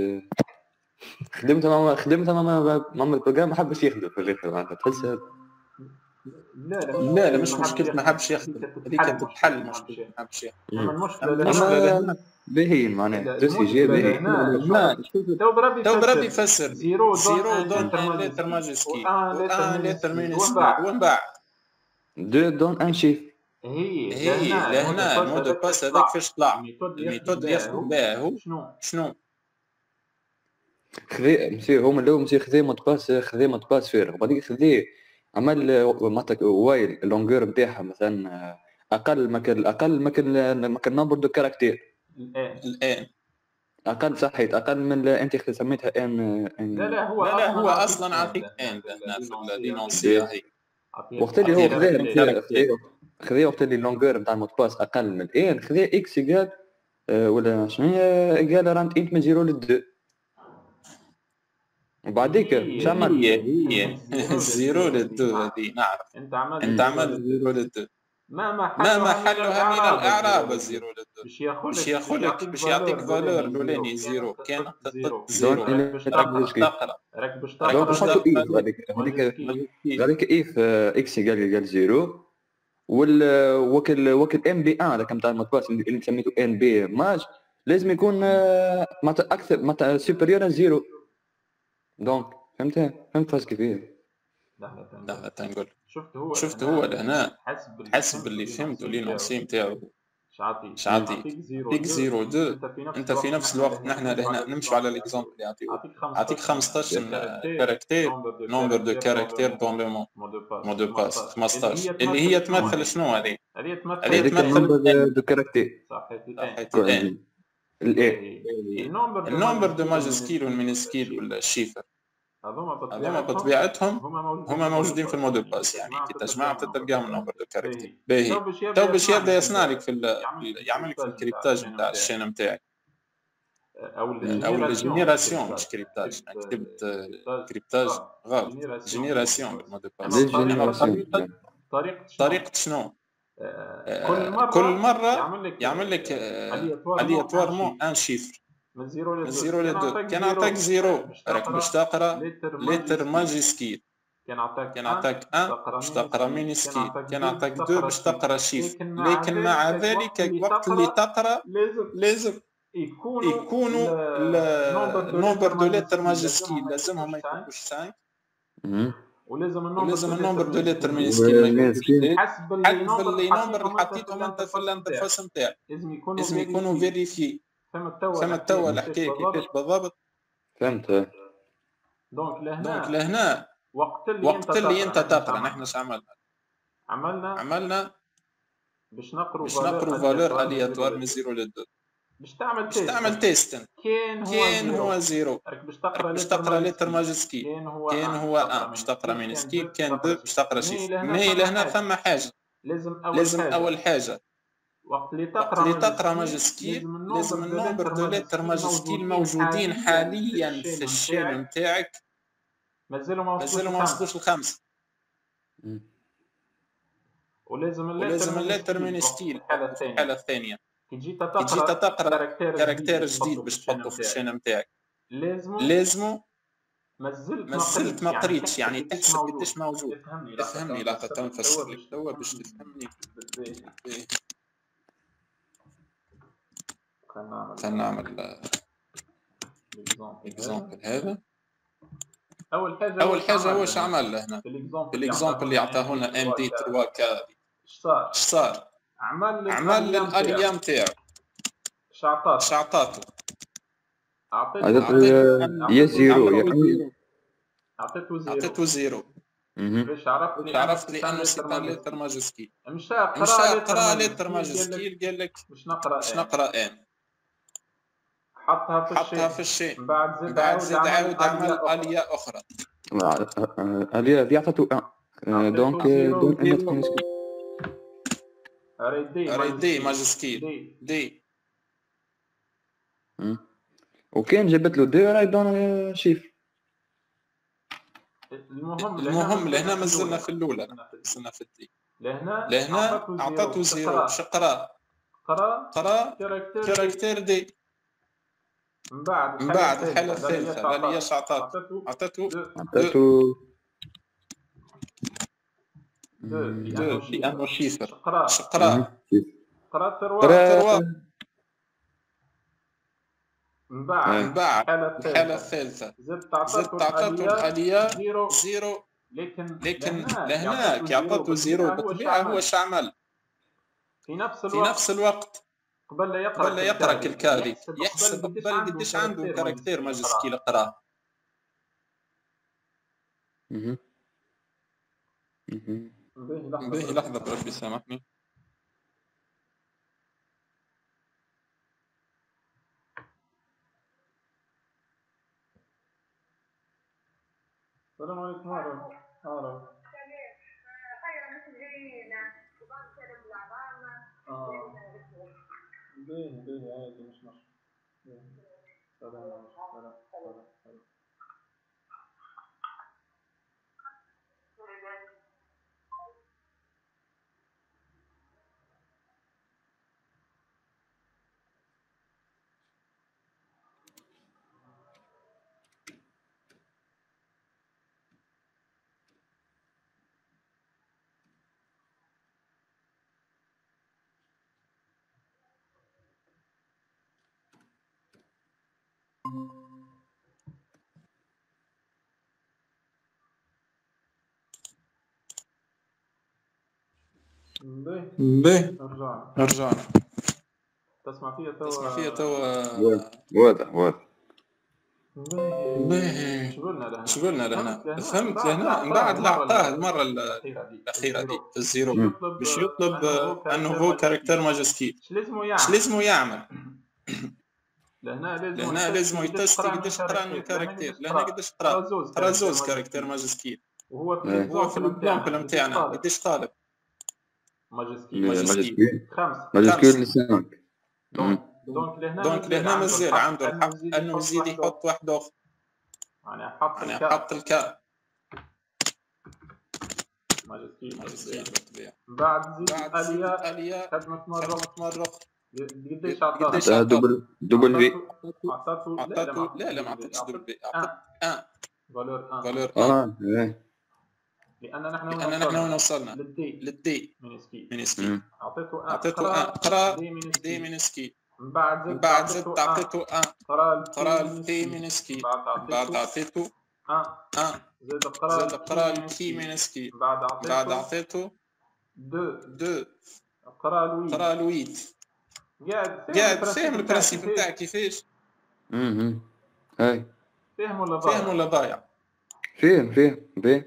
خدمتها ماما خدمتها ماما ماما البروجرام ما حبش يخدم في الآخر معناتها تحس لا لا لا مش مشكلة ما حبش يخدم هذيك تتحل مشكلة ما حبش يخدم. المشكلة باهيين معناها دوسي جي باهي تو بربي يفسر صفر دون ان لتر ماجسكي ان لتر مينسكي ومن بعد دو دون ان شيف. هي هي لهنا المودو باس هذاك فاش طلع الميثود اللي يخدم بها هو شنو خذي مسير هما الاول مسير خذي مات باس خذي مات باس فارغ، بعديك خذي عمل معناتها وايل اللونجور نتاعها مثلا اقل ما كان اقل ما كان ما كان نمبر دو كاركتير الان اقل صحيت اقل من انت سميتها ان لا لا هو لا لا هو اصلا عطيك ان هنا في دينونسي هي وقت اللي هو خذاه خذاه وقت اللي اللونجور نتاع المات باس اقل من الان خذاه اكس يقال ولا شنو هي قال رانت انت من زيرو لدو وبعديك شمال زيرو للدو هذه نعرف انت عملت انت عملت زيرو للدو مهما حلوها من الاعراب الزيرو للدو باش ياخذك باش يعطيك فالور الاولاني زيرو كان زيرو راك باش تقرا هذيك اف اكس يقال زيرو وال وكل ام بي ان رقم تاع المطبوعات اللي سميته ان بي ماج لازم يكون معناتها اكثر معناتها سوبيريور زيرو دونك فهمت فهمت فاش كيفاش لحظه لحظه تنقول شفت هو شفت هو لهنا حسب حسب اللي فهمته لينونسي نتاعو شعطي شعطي بيك زيرو دو انت في نفس الوقت نحن لهنا نمشوا على ليكزومبل اللي يعطيوه يعطيك خمسطاش كاركتير نومبر دو كاركتير دون لو مون مون دو باس خمسطاش اللي هي تمثل شنو هذه؟ هذه تمثل نومبر دو كاركتير صحيت الان الايه النمبر دو ماجسكيل والمينسكيل والشيفر هذوما بطبيعتهم هما موجودين في الموديل باس يعني كي تجمعهم تلقاهم نمبر دو كاركتير باهي تو باش يبدا يصنع لك في يعمل لك في الكريبتاج نتاع الشين نتاعك او الجينيراسيون مش كريبتاج كتبت كريبتاج غلط جينيراسيون بالموديل باس طريقه شنو كل مرة, كل مرة يعمل لك الياتوارمون ان شيفر من زيرو لدو كان عطاك زيرو راك باش تقرا ليتر ماجيسكيل كان عطاك كان عطاك ان باش تقرا مينيسكيل كان عطاك دو باش تقرا شيفر لكن مع ذلك وقت اللي تقرا لازم يكونوا النومبر دو ليتر ماجيسكيل لازمهم ما يكونوش سانك ولازم النمبر ولازم النمبر دو ليتر مينيسكيل حسب اللي نمبر اللي حطيتهم انت في الانترفاس نتاعك لازم يكونوا لازم يكونوا فيريفي فهمت توا الحكايه كيفاش بالضبط فهمت دونك لهنا دونك لهنا وقت اللي وقت اللي انت تقرا نحن اش عملنا عملنا عملنا باش نقروا فالور الياتوار من زيرو ل دو باش تعمل تيست باش تعمل تيست كان هو زيرو راك باش تقرا باش تقرا ليتر ماجسكي كان هو ان باش تقرا مينسكي كان دو باش تقرا شيفر مي لهنا ثم حاجه لازم اول لازم اول حاجه وقت اللي تقرا اللي تقرا ماجسكي لازم النمبر دو ليتر ماجسكي موجودين حاليا في الشين نتاعك مازالوا ما وصلوش لخمسه ولازم الليتر الليتر مينسكي الحاله الثانيه كي تجي تقرا كاركتير جديد باش تحطو في الشين نتاعك لازمو مازلت ما قريتش يعني تحسب قداش موجود تفهمني لحظه تو نفسر لك توا باش تفهمني خلينا نعمل اكزامبل هذا اول حاجه اول حاجه هو واش عمل هنا في الاكزامبل اللي عطاه لنا ام دي ثلاثة كا اش صار اش صار عمل عمل الاليام تاعو شعطات شعطاته عطيته يا زيرو يا عطيته زيرو عطيته زيرو باش عرفت عرفت لانه سيطان ليتر ماجسكي مشى قرا ليتر ماجسكي قال لك باش نقرا باش نقرا ان حطها في الشيء حطها في الشيء من بعد زاد عاود عمل اليه اخرى اليه هذه عطاته ان دونك دونك ري دي ماجسكي دي, دي. وكان جابت له دو راهي دون شيفر المهم المهم لهنا مازلنا في الاولى مازلنا في الدي لهنا لهنا عطاته زيرو باش قرا قرا قرا كاركتير دي من بعد من بعد الحاله الثالثه غالياش عطاته عطاته عطاته دو لأنه شيفر قرا قرا قرا تروا من بعد من بعد الحالة الثالثة زدت عطاتو الآلية زيرو لكن لكن لهنا كي عطاتو زيرو بالطبيعة هو اش عمل في نفس الوقت في نفس الوقت قبل لا يقرا قبل لا يقرا الكاري يحسب قبل قداش عنده كاركتير ماجسكي اللي قراه مهم. مهم. انتبهي لحظة انتبهي بربي لحظة بربي سامحني. سامحني السلام عليكم هارون. هارون خير مش جايين وبعض كلام لعبارنا اه انتبهي انتبهي عادي مش مشكلة. سلام عليكم سلام سلام سلام به رجعنا رجعنا تسمع فيا توا تسمع فيا توا واضح واضح به شغلنا لهنا شغلنا لهنا فهمت لهنا من بعد لعطاه المره الاخيره دي في الزيرو باش يطلب انه هو كاركتر ماجستير. اش لازمو يعمل؟ اش لازمو يعمل؟ لهنا لازم لهنا لازم يتست قداش قرا من كاركتير. لهنا قداش قرا ترى زوز كاركتير ماجستير وهو في البلان نتاعنا قداش طالب ماجستير ماجستير خمسة ماجستير لسانك. دونك لهنا دونك لهنا مازال عنده الحق انه يزيد يحط واحد اخر. يعني حط يعني حط الكا ماجستير ماجستير بالطبيعه. من بعد زيد الاليه خدمت مره مره اخرى. قديش عطاها؟ دبل دبل في عطاته عطاته لا لا ما عطاتش دبل في عطات ان فالور ان فالور ان لأن نحن لأن نحن وين وصلنا للدي للدي مينسكي مينسكي أعطيته أن أعطيته أن قرا دي مينسكي. من بعد زدت بعد زدت أعطيته أن قرا قرا التي مينسكي. بعد أعطيته أن أن زد قرا زد قرا التي مينسكي. بعد بعد أعطيته دو دو قرا لويت قرا لويت. قاعد قاعد فاهم البرانسيب نتاع كيفاش؟ اها هاي فاهم ولا ضايع؟ فاهم ولا ضايع؟ فاهم فاهم باهي.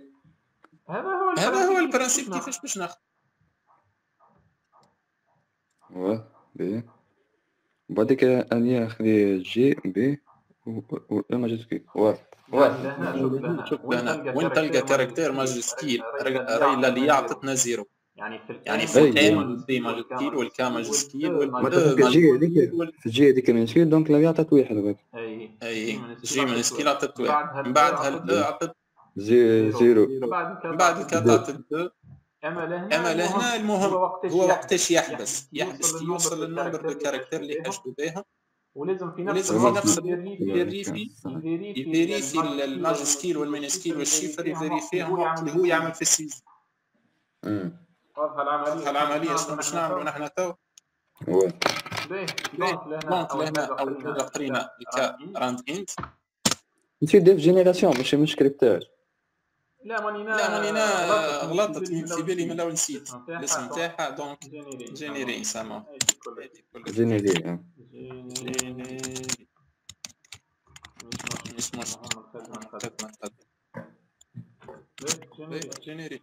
هذا هو هذا هو البرانسيب كيفاش باش ناخذ. واه باهي بعد كده اني اخذ جي بي والماجستير. واه واه شوف لهنا وين تلقى كاركتير ماجستير راهي اللي عطتنا زيرو. يعني في يعني في الكامل دي ماجستير والكا ماجستير والجي هذيك الجي هذيك ماجستير. دونك لو عطات واحد اي اي جي ماجستير عطات واحد. من بعدها عطات زي زيرو. من بعد الكاتات الدو اما لهنا المهم هو وقتاش يحبس يحبس يوصل للنمبر الكاركتير اللي حاجته بها. ولازم في نفس الوقت يفيريفي يفيريفي الماجستير والمينسكير والشيفر يفيريفيهم اللي هو يعمل في السيزون. واضحه العمليه العمليه شنو باش نعملوا نحن تو؟ واه باهي دونك لهنا اول حاجه قرينا الكا راند انت نسيت ديف جينيراسيون ماشي مش كريبتاج. لا مانينا لا مانينا غلطت في بالي من الاول نسيت الاسم نتاعها. دونك جينيري سما جينيري جينيري مش مش جينيري جينيري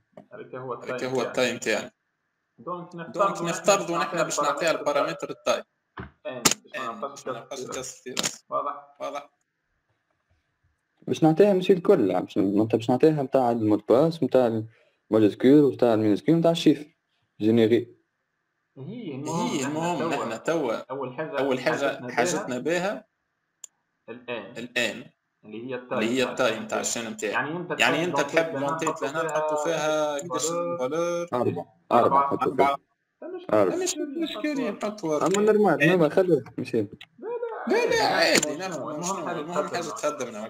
هذاك هو التايم تاعنا. دونك نفترضوا نحن باش نعطيها البارامتر التايم ان باش ننقص كاس واضح واضح باش نعطيها ماشي الكل باش نعطيها نتاع المود باس نتاع الماجستير ونتاع المينسكير ونتاع الشيف جينيري. هي هي المهم احنا توا اول حاجه اول حاجه حاجتنا بها الان الان اللي هي التايم اللي هي التايم نتاع الشين نتاعك. يعني انت يعني انت تحب لونتيت لهنا نحطوا فيها قداش فالور أربعة أربعة أربعة مش مشكلة نحطوا أما نورمال ما خلوه مشي. لا لا عادي ناخذ المهم حاجة تخدمنا.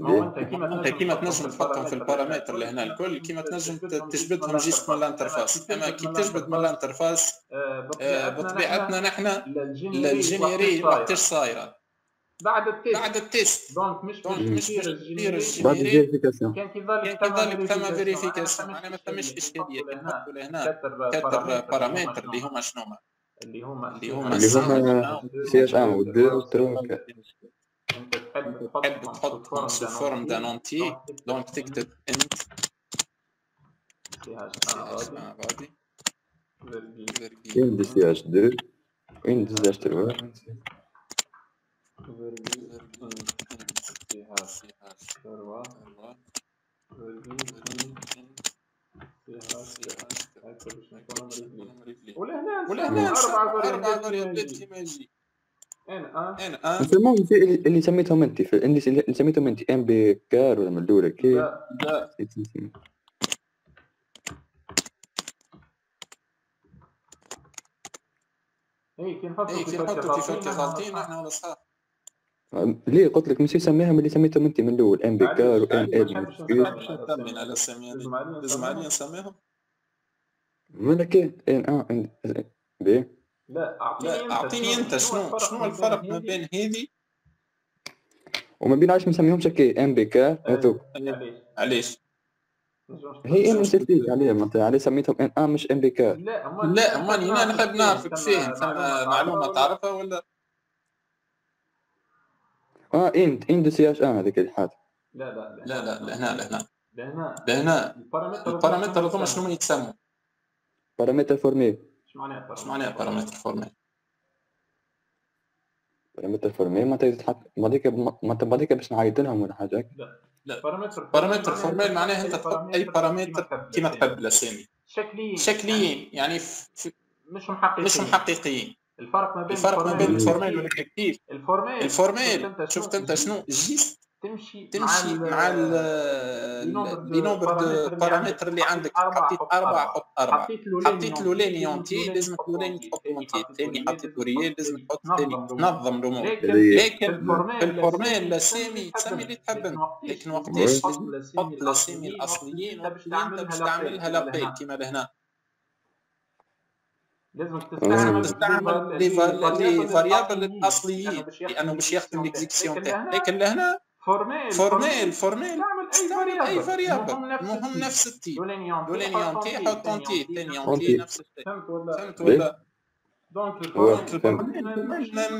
انت كيما تنجم تحطهم في البارامتر اللي هنا الكل، كيما تنجم تجبدهم جيست من الانترفاس، اما كي تجبد من الانترفاس بطبيعتنا نحن الجينيري وقتاش صايره بعد التيست، بعد التيست دونك مش مش كثير الجينيري كان كيظل ثما فيريفيكاسيون، معناها ما ثماش اشكاليه كي نحطوا لهنا ثلاث بارامتر اللي هما شنو هما اللي هما اللي هما سي اش ان و اثنين و ثلاثة. انت تحب تحط سو فورم دان اونتي، دونك تكتب انت سي اش ان غادي فيرغي سي اش اثنين وين دزاش تروح فيرغي سي اش ثلاثة ولا هنا ولا هنا أربعة فاريابلات كيما يجي. أنا أنا المهم اللي سميتهم أنت في اللي سميتهم أنت إم بي كار ولا من الأولى كي لا لا إي كي نحطوا في فرق غالطين إحنا ولا صحاح. ليه قلت لك ماشي سميها من اللي سميتهم أنت من الأول إم بي كار وإم إل على السميان لازم عليا نسميهم ملكي ان ا ان بي. لا اعطيني اعطيني انت شنو شنو الفرق ما بين هذه وما بين علاش ما نسميهمش هكا ام بي كار هذوك؟ علاش هي انا سيتي عليها معناتها علاش سميتهم ان ا مش ام بي كار؟ لا لا ماني انا نحب نعرفك فين ثما معلومه تعرفها ولا اه انت انت سي اش ان هذيك الحاجه. لا لا لا لا لهنا لهنا لهنا لهنا البارامتر هذوما شنو يتسموا؟ بارامتر فورمي. اش معناها اش معناها بارامتر فورمي؟ بارامتر فورمي معناتها تتحط بعديك معناتها بعديك باش نعيط لهم ولا حاجه. لا لا بارامتر بارامتر فورمي معناها انت تحط اي بارامتر كيما تحب الاسامي شكليين شكليين يعني في مش حقيقيين مش حقيقيين. الفرق ما بين الفرق ما بين الفورميل والاكتيف. الفورميل الفورميل شفت انت شنو جيست تمشي تمشي مع لي نومبر دو بارامتر اللي عندك. حطيت أربعة حط أربعة، حطيت لولاني اونتي لازم لولاني تحط اونتي، الثاني حطيت ريال لازم تحط ثاني، تنظم الأمور. لكن في الفورميل لاسامي تسمي اللي تحب أنت، لكن وقتاش تحط لاسامي الأصليين أنت باش تعملها لابيل كيما لهنا لازم تستعمل تستعمل لي فاريابل الأصليين لأنه باش يخدم ليكزيكسيون تاعك. لكن لهنا فورميل فورميل فورميل تعمل اي فاريابل المهم نفس التيب دولين يونتي حط اونتي ثاني يونتي نفس الشيء. فهمت ولا؟ دونك الفورميل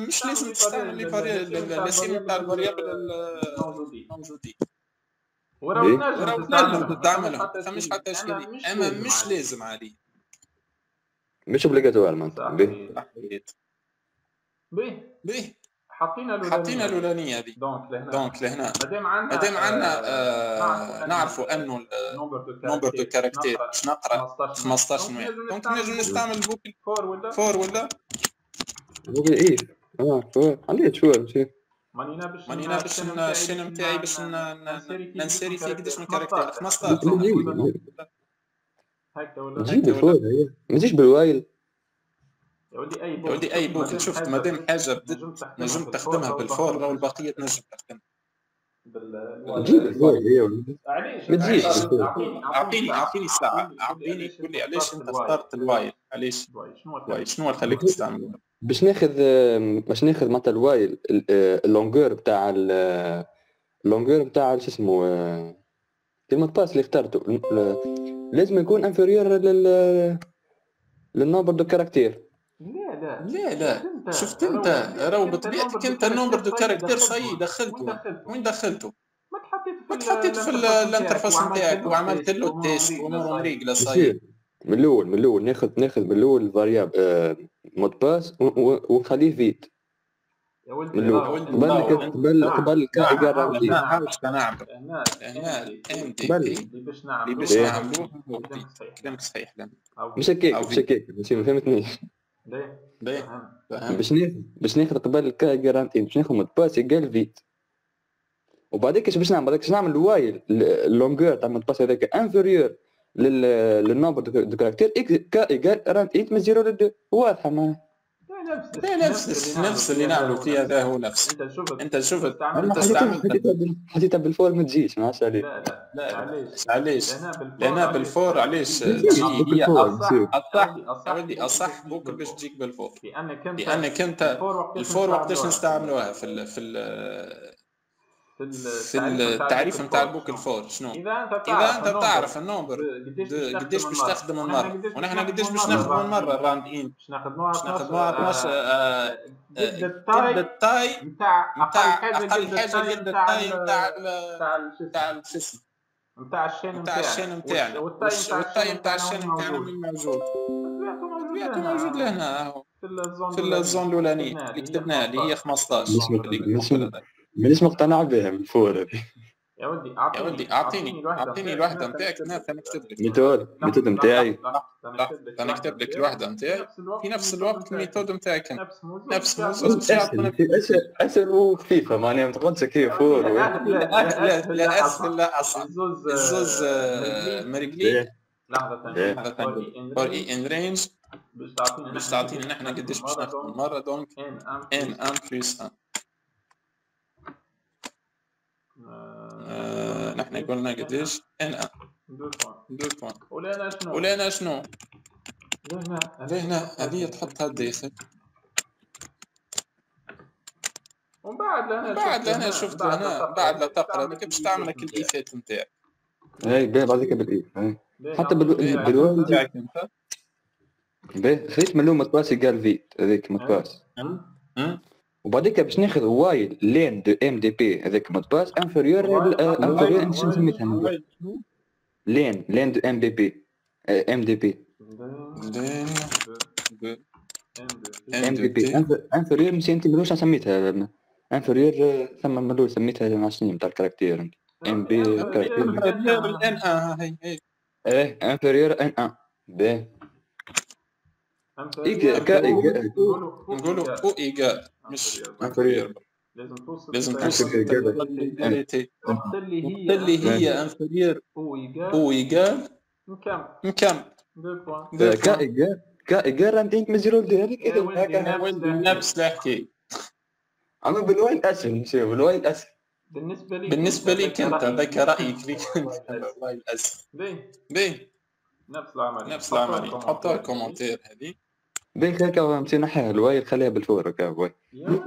مش لازم تستعمل لي فاريابل الاسم تاع الفاريابل الموجودين وراو تنجم تعملهم مش حتى اشكالي اما مش لازم عليه مش اوبليغاتوار معناتها. به به به حطينا الاولانيه حطينا الاولانيه هذه دونك لهنا مادام عندنا مادام عندنا نعرفوا انه النمبر دو كاركتير باش نقرا خمسطاش نوع دونك نجم نستعمل بوكل فور ولا فور ولا بوكل ايه اه فور عندي شو مانينا باش مانينا باش الشين نتاعي باش ننسيري فيه قداش من كاركتير خمسطاش هكا ولا هكا ولا ما تجيش بالوايل يا ولدي اي بوكل يا ولدي اي بوكل. شفت مادام حاجه بدت نجم تخدمها بالفور راهو البقيه تنجم تخدمها بال تجيب الفور هي ولدي علاش ما تجيش. اعطيني اعطيني ساعه اعطيني قول لي علاش انت اخترت الوايل؟ علاش الوايل شنو اللي خليك تستعمله؟ باش ناخذ باش ناخذ معناتها الوايل اللونغور بتاع اللونغور بتاع شو اسمه كلمة باس اللي اخترته لازم يكون انفيريور لل للنمبر دو كاركتير. لا لا لا شفت انت راهو بطبيعتك انت النمبر دو كاركتير صاي دخلته وين دخلته؟ ما تحطيت في الانترفاس نتاعك وعملت له التيست وامور مريقله صاي. من الاول من الاول ناخذ ناخذ من الاول فارياب مود باس ونخليه فيت يا ولدي يا ولدي قبل قبل كاع راهو جديد. نعاودش نعمل هنا هنا الام دي اللي باش نعملو باش نعملوه كلامك صحيح مش هكاك مش هكاك ماشي ما فهمتنيش. باهي باهي باش ناخذ باش ناخذ قبل كا جارانتي باش ناخذ مود باس يقال فيت وبعديك اش باش نعمل؟ بعديك نعمل الوايل اللونغور تاع مود باس هذاك انفيريور للنمبر دو كاركتير كا يقال رانت ايت من زيرو ل اثنين. واضحه معاه؟ نفس نفس اللي نعملوا فيه هذا هو نفس. انت شوف انت شوف انت استعملت حديتها بالفور ما تجيش معاش عليه. لا لا علاش علاش هنا بالفور علاش تجي هي اصح اصح بوك باش تجيك بالفور لانك انت لانك انت الفور وقتاش نستعملوها في في في التعريف نتاع البوك الفور شنو؟ اذا انت تعرف النومبر قداش باش تخدم من مره ونحن قداش باش نخدموا من مره الراوند ان باش نخدموها اثناش جد التاي نتاع اقل حاجه جد التاي نتاع نتاع شو اسمه نتاع الشين نتاع الشين نتاعنا والتاي نتاع الشين نتاعنا من موجود طبيعته موجود لهنا اهو في الزون الاولانيه اللي كتبناها اللي هي خمسطاش مانيش مقتنع بها من فور. يا ودي يا ودي اعطيني اعطيني الوحده نتاعك انا نكتب لك الميثود الميثود نتاعي انا نكتب لك الوحده نتاعي في نفس الوقت الميثود نتاعك نفس موجود اسهل وخفيفه معناها ما تقعدش كي فور لا لا اسهل لا اصعب زوز مرقلي لحظه ثانيه فور اي ان رينج باش تعطيني نحن قداش باش ناخذ المره دونك ان ان بلس ان آه، نحن قلنا قديش ان ان دو بوان ولينا شنو ولينا شنو لهنا لهنا هذه تحطها داخل ومن بعد لهنا بعد لهنا شفت هنا بعد لا تقرا ما كنتش تعمل لك الايفات نتاعك اي باهي بعديك بالايف حتى بالواو نتاعك انت باهي خرجت من لومه تواصي قال فيت هذيك متواصي وبعديك باش ناخذ وايل لين دو ام دي بي هذاك مود باس انفيريور انفيريور انت شنو سميتها لين لين دو ام دي بي ام دي بي لين ام دي بي انفيريور مش انت ملوش سميتها انفيريور ثم ملوش سميتها مع شنو نتاع الكاركتير ام بي بالان اه هي ايه انفيريور ان ا باهي نقولوا او ايجال مش انفيريور لازم توصل لازم توصل اللي هي انفيريور او ايجال او ايجال نكمل نكمل دو كا ايجال كا ايجال راند انت مزيرول دي هذيك نفس الحكايه انا بالوين اسهل نمشي بالوين اسهل بالنسبه لي بالنسبه لي انت هذاك رايك ليك والله اسهل باهي باهي نفس العمليه نفس العمليه حطها الكومنتير هذه باهي هكا فهمتي نحيها الوايل خليها بالفور هكا باهي يا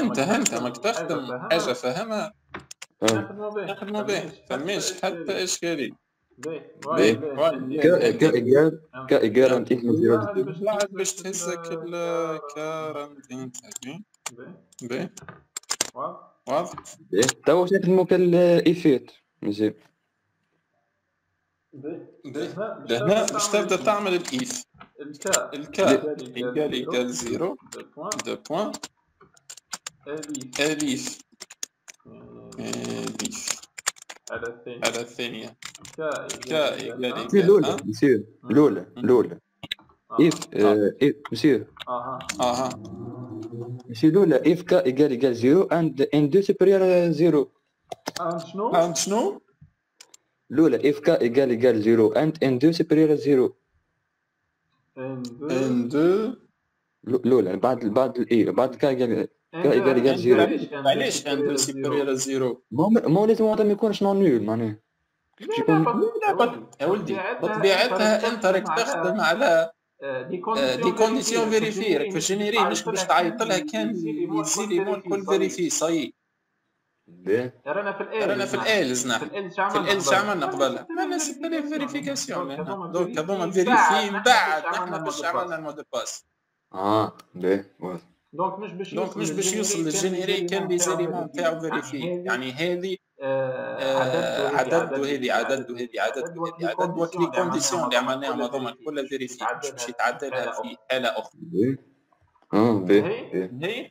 انت انت ماك تخدم حاجه فهمها نخدمو باهي نخدمو باهي فماش حتى اشكاليه باهي باهي كايجار كايجار انت باش تهزك الكارنتين باهي باهي واضح باهي توا نخدمو كالايفيت مزيان هنا باش تبدا تعمل الايف الكا الكا ايكال ايكال زيرو دو بوان اليف اليف اليف على الثانية على الثانية كا ايكال ايكال لولا مسير لولا لولا ايف ايف مسير اها اها مسير لولا ايف كا ايكال ايكال زيرو اند ان دو سوبيريور زيرو اند شنو اند شنو لولا اف كا ايكال ايكال زيرو اند ان دو سوبيريور زيرو ان دو لولا بعد بعد الاي بعد كا ايكال كا ايكال ايكال زيرو علاش ان دو سوبيريور زيرو مو لازم هذا ما يكونش نون نول معناها يا ولدي بطبيعتها انت راك تخدم على دي كونديسيون فيريفي راك في الجينيري مش باش تعيط لها كان زيليمون كل فيريفي صايي رانا في الالز رانا في الالز نحن في الالز عملنا قبل عملنا ستة آلاف فيريفيكاسيون دونك هذوما فيريفي من بعد نحن باش عملنا المود باس اه باهي واضح دونك مش باش دونك مش باش يوصل للجينيري كان لي زيليمون تاعو فيريفي يعني هذه عدد وهذه عدد وهذه عدد وهذه عدد وكل لي كونديسيون اللي عملناهم هذوما كلها فيريفي مش باش يتعدى لها في آلة أخرى اه باهي باهي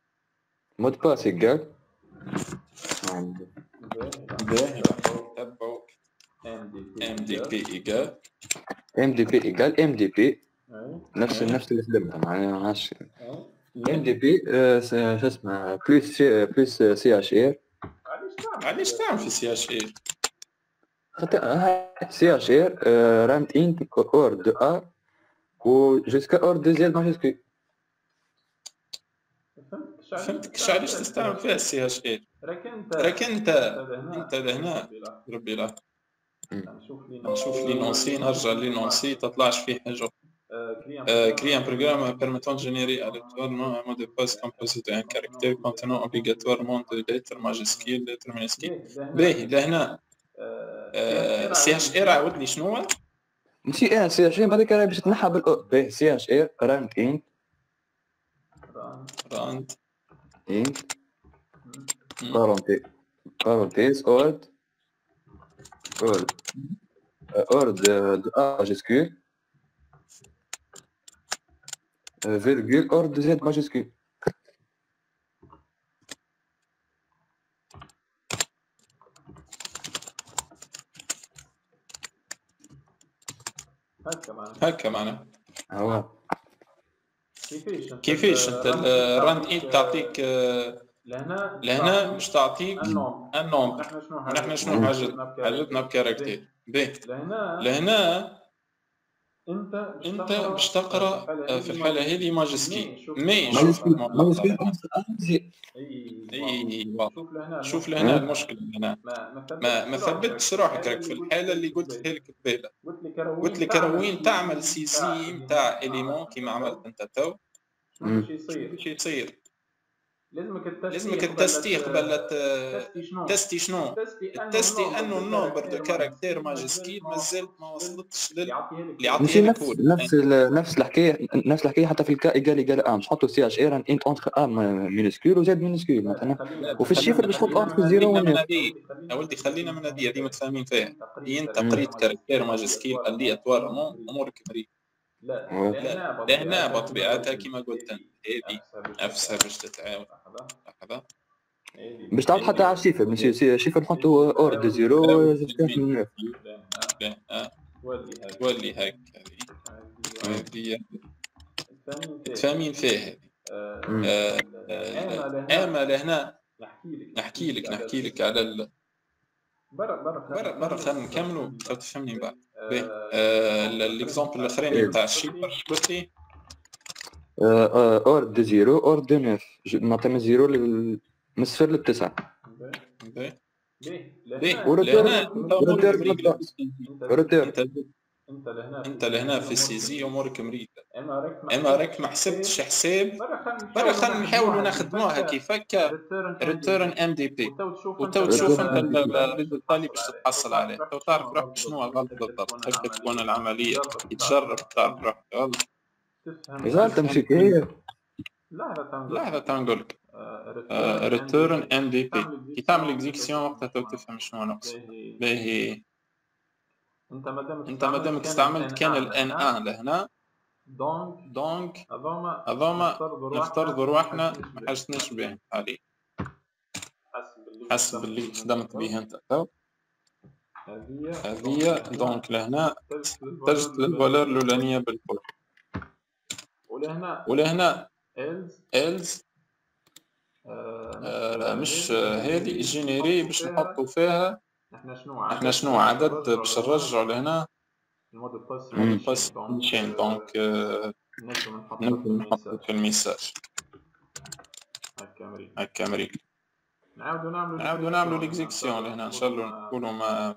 مود باسي كاع عندي باهي تبعو ام دي بي ايكال ام دي بي ايكال ام دي بي نفس نفس اللي خدمتها معناها ما عادش ام دي بي شو اسمه بلس بلس سي اش اي علاش تعمل في سي اش اي سي اش اي رامت ان اور دو ا و جوسكا اور دوزيام ماجستيك فهمتك شحال علاش تستعمل فيها السي اش اي راك انت راك انت انت لهنا ربي راه نشوف لي نشوف لي نونسي نرجع لي نونسي تطلعش فيه حاجه créer un programme permettant de générer aléatoirement un mot de passe composé d'un caractère contenant obligatoirement de lettres majuscules, lettres minuscules. باهي لهنا سي اش اي عاود لي شنو هو؟ ماشي اه سي اش اي بعد كده باش تنحى بالاو باهي سي اش اي راند انت راند انت بارونتيز بارونتيز اورد اورد اورد ا ماجسكول فيرغول اور دوزيام ماجيسكول هكا معنا هكا معنا هو كيفاش كيفاش انت الراند ان تعطيك لهنا لهنا مش تعطيك النومبر نحن شنو حاجتنا حاجتنا بكاركتير باهي لهنا لهنا انت انت باش تقرا في الحاله هذه ماجستيك مي شوف لهنا شوف لهنا المشكل هنا ما ما ثبتش روحك راك في الحاله اللي قلت لك قبيله قلت لك روين تعمل سي سي نتاع اليمون كيما عملت انت تو شنو يصير لازمك التستي لازمك التستي قبل تستي شنو تستي انه النومبر دو كاركتير ماجستيك مازال ما وصلتش لل اللي يعطيك نفس نفس الحكايه نفس الحكايه حتى في الكا ايكال ايكال ام تحطوا سي اش اي انت اونتر ام مينسكول وزاد مينسكول مثلا وفي الشيفر باش تحط اونتر زيرو يا ولدي خلينا من هذه هذه متفاهمين فيها انت قريت كاركتير ماجستيك اللي اتوار امورك مريحه لا لهنا بطبيعتها كما قلت انت هذه نفسها باش تتعاون لحظه باش تعاود حتى على الشيفر ماشي شيفر نحطوا اورد زيرو تولي هكا هذه فاهمين فيها اما لهنا نحكي لك نحكي لك على برا برا برا خلينا نكملوا تفهمني بعد باهي ليكزومبل الاخرين نتاع الشيفر قلت لي اور دو زيرو اور دو نوف نعطي من زيرو من صفر للتسعه باهي باهي وردير انت انت لهنا انت لهنا في السيزي امورك مريضه اما راك ما حسبتش حساب برا خلينا نحاولوا نخدموها كيفك ريتيرن ام دي بي وتو تشوف انت الريزلت اللي باش تحصل عليه تو تعرف روحك شنو غلط بالضبط كيف تكون العمليه تجرب تعرف روحك غلط تفهم تمشي كيف لحظه لحظه تنقول لك ريتيرن ام دي بي كي تعمل اكزيكسيون وقتها تو تفهم شنو ناقص باهي انت مادام انت مادام استعملت كان الان ان لهنا دونك دونك هذوما هذوما نفترضوا روحنا ما حاجتناش بهم عليه حسب اللي خدمت به انت تو هذه هذه دونك لهنا تجد الفالور الاولانيه بالكل ولهنا ولهنا الز الز مش هذه جينيري باش نحطوا فيها احنا شنو عدد احنا شنو عدد باش نرجعوا لهنا المود باس المود باس تشين دونك نبداو نحطو في الميساج هكا امريكا هكا امريكا نعاودو نعملو نعاودو نعملو ليكزيكسيون لهنا ان شاء الله نكونوا ما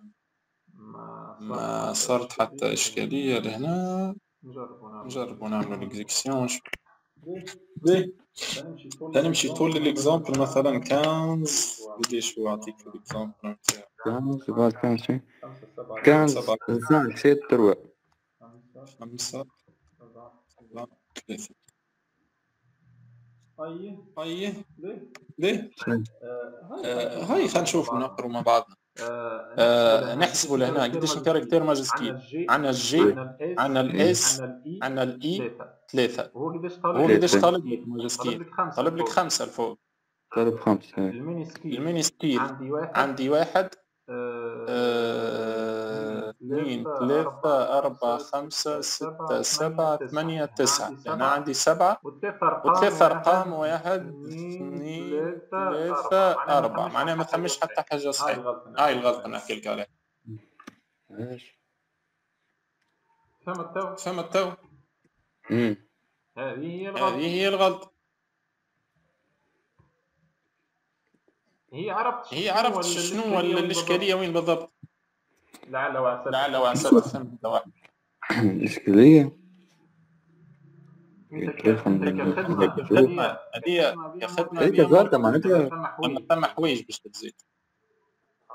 ما صارت حتى اشكاليه لهنا نجربو نعملو ليكزيكسيون باهي تنمشي طول للإكزامبل مثلا خمسة قديش هو يعطيك في الإكزامبل نتاعو خمسة خمسة خمسة ستة تروا خمسة سبعة ثلاثة هاي هاي ليه ليه هاي خلينا نشوف نقروا مع بعضنا آه نحسبوا لهنا قداش كاركتير ماجستير. عندنا الجي، عندنا الاس، عندنا الاي ثلاثة. هو قداش طالب لك ماجستير؟ طالب لك خمسة الفوق. طالب خمسة. المينستير عندي واحد اثنين ثلاثة أربعة خمسة ستة سبعة ثمانية تسعة. أنا عندي سبعة وثلاث أرقام واحد اثنين ثلاثة أربعة. معناها ما ثمش حتى حاجة صحيحة. هاي الغلطة نحكي لك عليها. فهمت تو؟ فهمت تو؟ هذه هي الغلطة. هذه هي الغلطة. هي عرفت هي عرفت شنو الإشكالية وين بالضبط؟ لعل وعسى لعل وعسى فهمت واحد. الإشكالية الخدمة هذه كخدمة هذيك غلطة معناتها ثم ثم حوايج باش تزيد.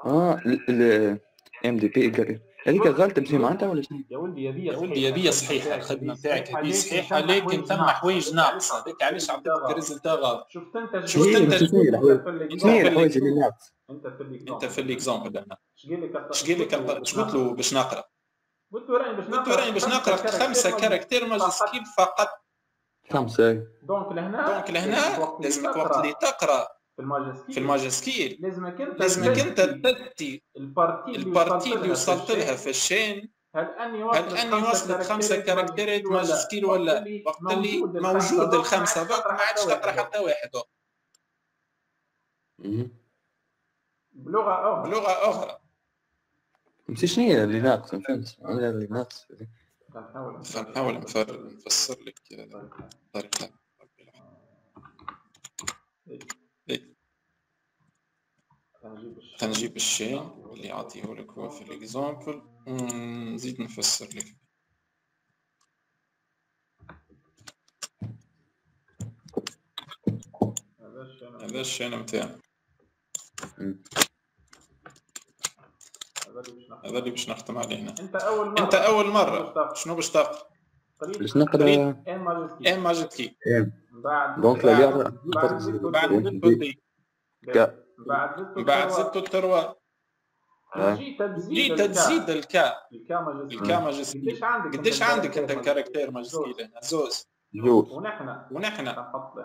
اه ال ام دي بي هذيك غلطة ماشي معناتها ولا شنو؟ يا ولدي هذه يا ولدي هذه صحيحة، الخدمة نتاعك هذه صحيحة لكن ثم حوايج ناقصة، هذيك علاش عطيتك الريزلتا غلط. شفت انت شفت انت شنو الحوايج اللي ناقصة؟ انت في انت في الاكزامبل هنا اش قال لك اش قلت له باش نقرا؟ قلت له راني باش نقرا قلت له راني باش نقرا خمسة كاركتير ماجستير فقط. خمسة دونك لهنا دونك لهنا لازمك وقت اللي تقرا في الماجستير لازمك انت لازمك انت تدي البارتي اللي وصلت لها في الشين، هل اني وصلت هل اني وصلت خمسة كاركتيرات ماجستير ولا وقت اللي موجود الخمسة وقت ما عادش تقرا حتى واحد. بلغة أخرى بلغة أخرى ماشي شنو هي اللي ناقص ما فهمتش اللي ناقص نحاول نحاول نفسر لك طريقة تنجيب الشيء اللي عطيه لك هو في الإكزامبل ونزيد نفسر لك. هذا الشيء نتاعنا هذا اللي باش نختم عليه هنا. انت اول مره انت اول مره شنو باش تقرا؟ باش نقرا ام ماجستير بعد دونك لا بعد بعد بعد زدت التروا جي تزيد الكا الكا ماجستير. قداش عندك انت كاركتير ماجستير هنا؟ زوز زوز ونحن ونحن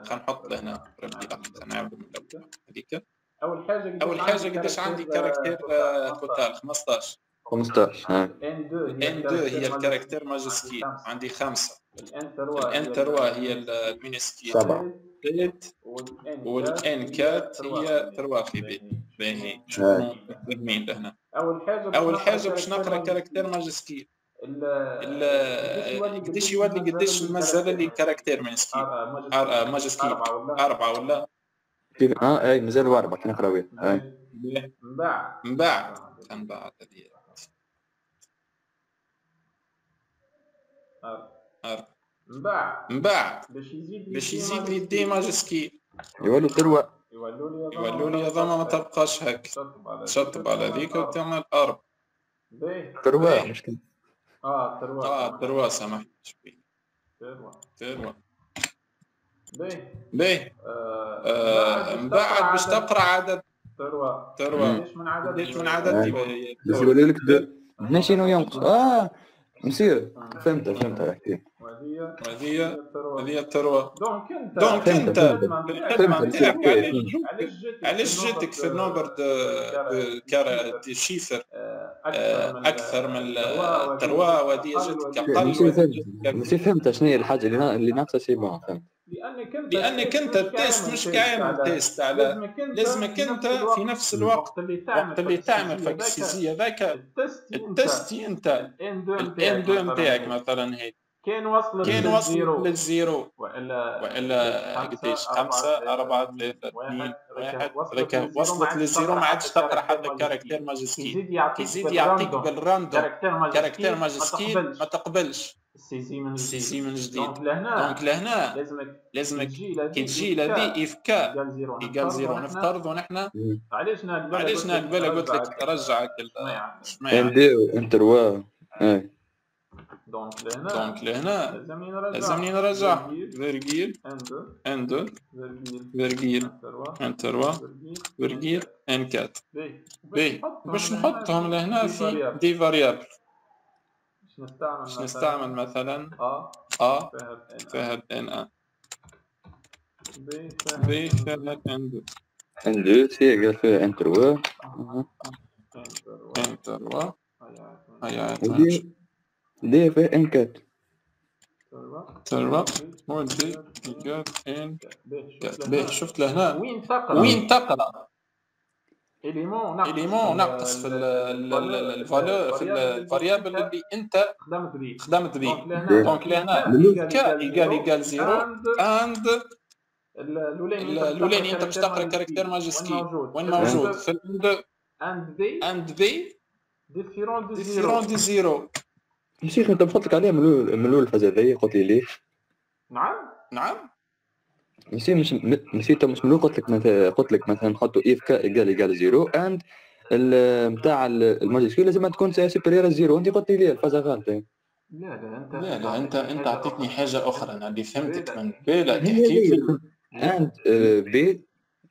خنحط لهنا نعاودو من الاول. هذيك أول حاجة أول حاجة قداش عندي كاركتير توتال خمسطاش خمسطاش ها ان اثنين هي الكاركتير ماجستير عندي خمسة، الان ثلاثة هي المينستير سبعة والان أربعة هي ثلاثة في بي باهي. شوفوا مين لهنا أول حاجة أول حاجة باش نقرا كاركتير ماجستير قداش يولي قداش مازال لي كاركتير ماجستير ماجستير أربعة ولا اه اي مازال وربع كي نقراو اي من بعد من بعد من بعد هذه ار من بعد من بعد باش يزيد باش يزيد لي دي ماجسكي يولي تروا يولوا لي يولوا لي ضما ما تبقاش هك تشطب على هذيك وتعمل الارب تروا مشكل اه تروا اه تروا سامحني شويه تروا تروا باهي باهي. من بعد باش تقرا عدد تروى تروى قداش من عدد قداش من عدد باش يولي لك هنا شنو ينقص. اه مسير فهمت فهمت الحكايه وهذه وهذه هذه التروى. دونك انت دونك انت الخدمه نتاعك علاش جاتك في النمبر دو شيفر اكثر من التروى وهذه جاتك اقل. ماشي فهمت شنو هي الحاجه اللي ناقصه سي بون فهمت لأنك أنت لأنك أنت التيست مش قاعد التيست على لازمك أنت في نفس الوقت وقت اللي تعمل فاكسيزية ذاك التستي أنت الإن دو نتاعك مثلا هيك كان وصل كان وصل للزيرو وإلا وإلا قداش خمسة أربعة ثلاثة اثنين واحد ذاك وصلت للزيرو ما عادش تقرا حتى كاركتير ماجستير يزيد يعطيك بالراندوم كاركتير ماجستير ما تقبلش السيزي من جديد السيزي من جديد. دونك لهنا لازمك لازمك كي تجي لهذه اف كا ايكال زيرو نفترض ونحن علاش نقبلها علاش نقبلها قلت لك رجعك الشماعة ان دو ان تروا. دونك لهنا دونك لهنا لازمني نرجع فيرجيل اند فيرجيل انتر وا فيرجيل ان كات بي باش نحطهم لهنا في دي فاريابل. باش نستعمل مثلا ا فهد ان ان بي فهد ان دو ان دو سي قال فيها انتر وا انتر وا هيا دي في ان كات ترى مودي كات ان باهي. شفت لهنا وين تقرا وين تقرا اليمون ناقص اليمون ناقص في الفالور في الفاريابل اللي انت خدمت بيه خدمت بيه دونك لهنا كا ايكال ايكال زيرو اند الاولاني انت باش تقرا كاركتير ماجيسكي وين موجود في الاند اند بي اند بي ديفيرون دي زيرو ديفيرون دي زيرو. نسيت انت فضلك عليه من الاول الفاز هذايا قلت لي ليش؟ نعم نعم نسيت مش نسيت مش من الاول قلت لك مثلا قلت لك مثلا نحطوا اف كا ايكال ايكال زيرو اند نتاع الماجيسكيول لازم تكون سوبيريور زيرو. انت قلت لي ليه الفاز غلط؟ لا لا انت لا لا انت انت اعطيتني حاجه اخرى. انا اللي فهمتك من بالك تحكي في اند بي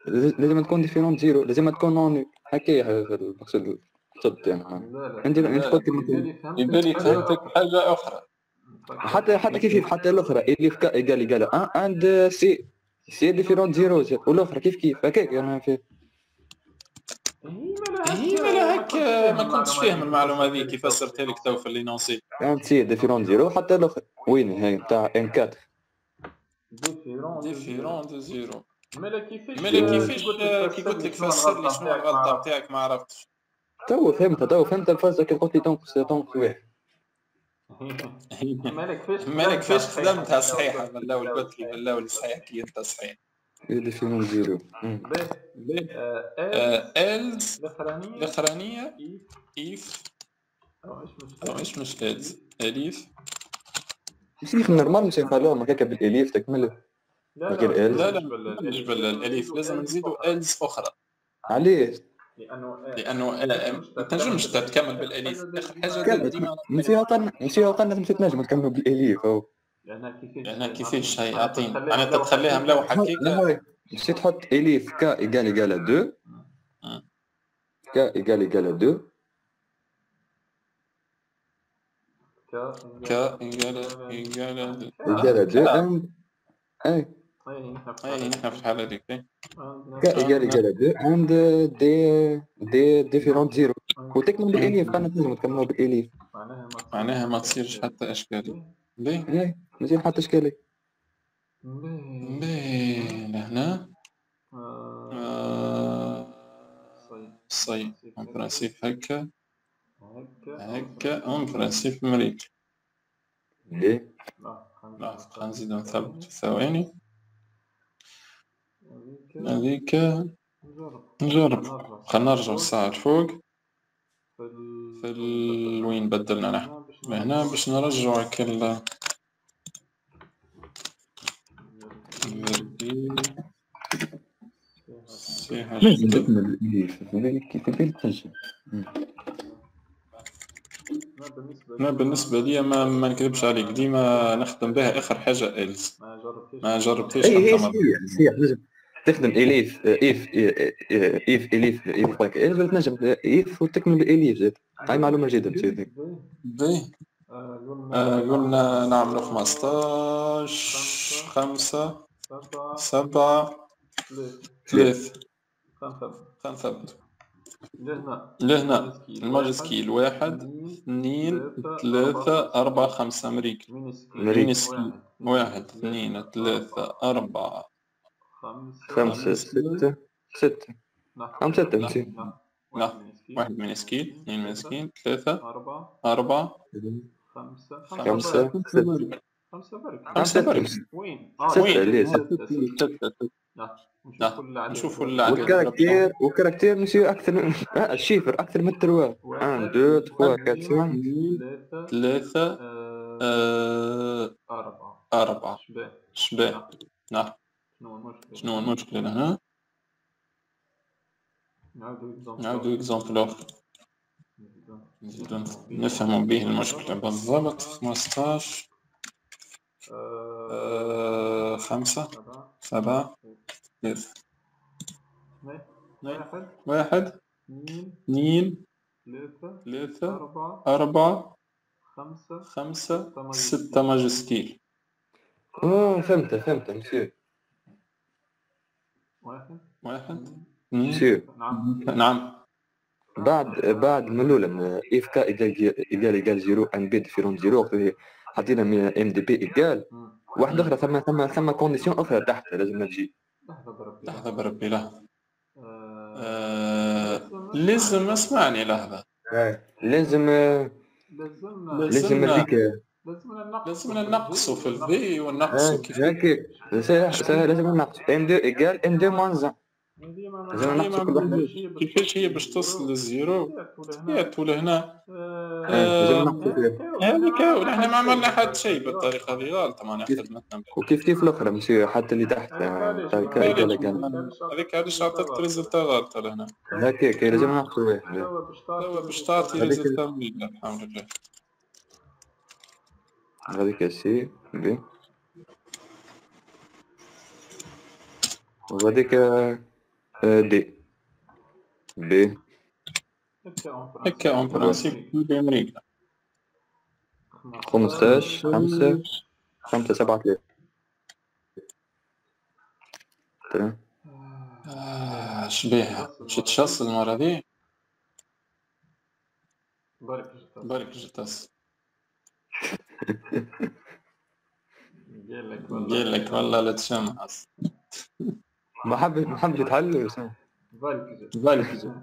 لازم تكون ديفيرون زيرو لازم تكون نون هكا المقصود. انت انت قلت لي فهمتك حاجه اخرى حتى حتى كيف حتى الاخرى اللي في كا ايكال ايكال ان اند سي سي ديفيرون زيرو والاخرى كيف كيف هكاك. انا في هي مالا هك ما كنتش فاهم المعلومه هذه كيف فسرتها لك تو في لينونسي. اند سي ديفيرون زيرو حتى الاخرى وين هي نتاع ان أربعة ديفيرون ديفيرون زيرو. مالا كيفاش مالا كيفاش كي قلت لك فسر لي شنو الغلطه نتاعك ما عرفتش. تو فهمت تو فهمت الفازة كي قلت لي تنقص تنقص واحد. مالك فاش مالك فاش خدمتها صحيحة من الأول قلت لي من الأول صحيح كي أنت صحيح. ديفيرون زيرو. إلز الأخرانية الأخرانية إيف أو إيش مش إلز أليف. يصير نورمال مش نخلوهم هكاك بالأليف تكمل. لا لا لا مش بالأليف لازم نزيدوا إلز أخرى. علاش؟ لانه لانه ما تنجمش تكمل بالاليف. اخر حاجه ديما نسيها نسيها قلنا مش تنجم تكملوا بالاليف. او لان كيفاش لان كيفاش هي اعطيني انا تتخليها ملوحه هكاك. مشيت تحط اليف كا ايكال ايكال اثنين كا ايكال ايكال اثنين كا ايكال ايكال اثنين ايكال اثنين اي اي احنا في الحاله هذيك ايكال ايكال اثنين عند دي دي ديفيرون زيرو وتكمل بالاليف. انا لازم تكملوا بالاليف معناها معناها ما تصيرش حتى اشكالي. ليه؟ ليه؟ ما تصير حتى اشكالي. باهي لهنا صي اون برانسيب هكا هكا اون برانسيب امريكا. ليه؟ لحظة نزيدو نثبتو ثواني هذيك نجرب. خلينا نرجعو الساعة الفوق في ال... وين بدلنا نحن هنا باش نرجعو هكا انا بالنسبه لي ما ما نكذبش عليك ديما نخدم بها اخر حاجه الز. ما جربتيش انت تخدم اليف اف اف اليف اليف باك الز تنجم اف وتكمل اليف زاد. هاي معلومه جديده سيدي. باهي قلنا نعملوا خمسطاش خمسة سبعة ثلاثة تنثبت لهنا لهنا الماجيسكيل واحد اثنين ثلاثة أربعة خمسة أمريكا مينيسكيل واحد اثنين ثلاثة أربعة خمسة ستة ستة نعم ستة مينيسكيل واحد مينيسكيل اثنين مينيسكيل ثلاثة أربعة خمسة خمسة ستة خمسة برك وين؟ ستة ليه ستة ستة نشوفوا الكاركتير والكاركتير نسيو اكثر الشيفر اكثر من التروا واحد اثنين ثلاثة ثلاثة أربعة أربعة شباب. نعم شنو المشكلة هنا؟ نعاودو اكزومبل اخر نفهم به المشكلة بالضبط. خمستاش أه خمسة سبعة ثلاثة واحد واحد اثنين ثلاثة أربعة خمسة خمسة ستة ماجستير. اه فهمت فهمت مسيو. واحد واحد مسيو نعم. بعد بعد ملولا اف كا ايجال ايجال زيرو ان بي ديفيرون زيرو حطينا من ام دي بي ايجال واحد اخرى. ثم ثم ثم كونديسيون اخرى تحت لازم تجي. لحظه بربي لحظه بربي لحظه لازم اسمعني لحظه. لازم لازم هذيك لازم ننقصوا في البي وننقصوا كيف هكاك. لازم ننقصوا ام دو ايجال ام دو موانز واحد. كيفاش هي باش توصل للزيرو؟ هي تولى هنا هذيك. ونحن ما عملنا حتى شيء بالطريقه هذه غلطه معناها خدمتنا. وكيف كيف الاخرى مسيو حتى اللي تحت هذيك علاش عطاتك ريزلت غلطه لهنا هكاك. لازم ناخذ واحد توا باش تعطي ريزلت مليح. الحمد لله هذيك سي بي وهذيك دي بي هكا اون برانسيب في امريكا. خمستاش خمسة خمسة سبعة ثلاثة. اش بيها باش تشصل المرة هذي؟ برك جات تصل. قالك والله قالك والله لا تشمع اصلا. ما حبيت ما حبيت تحل يا اسامه. بالك بالك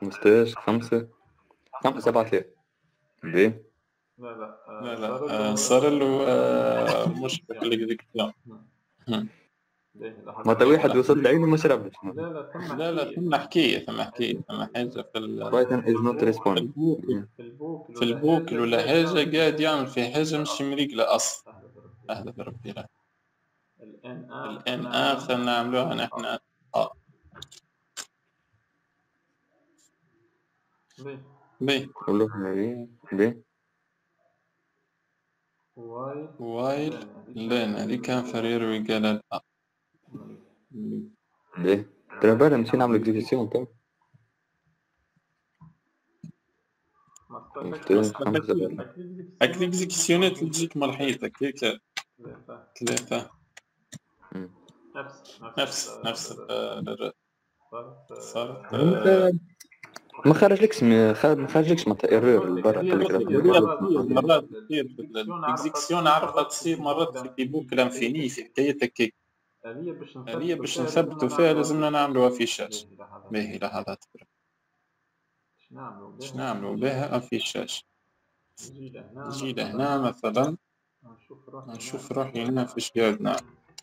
خمستاش خمسة خمسة سبعة ثلاثة بي. لا لا لا لا صار له مشكل هذيك اليوم. متى واحد وصل لعينه ما شربش. لا لا ثم لا لا ثم حكاية ثم حكاية ثم حاجة في ال في البوكل ولا حاجة قاعد يعمل في حاجة مش مريقلة أصلا. أهلا بربي لا. الآن آخر نعملوها نحن آه. بي بي كلهم بي. وايل وايل لين هذيك فرير وقال الآ. ليه؟ ترى بالي مشي نعمل اكزيكسيون تو. هاك اكزيكسيونات اللي تجيك من الحيط هكاك. ثلاثة نفس نفس نفس صارت ما خرجلكش ما خرجلكش معناتها ايرور برا. مرات تصير الاكزيكسيون عرفت تصير مرات في بوك لانفيني في حكاية هكاك. هذه باش هذه باش نثبتوا فيها لازمنا نعملوها فيشاج. باهي لحظات باش نعملوا بها باش نعملوا بها افيشاج. نجي لهنا مثلا نشوف روحي هنا في شيادنا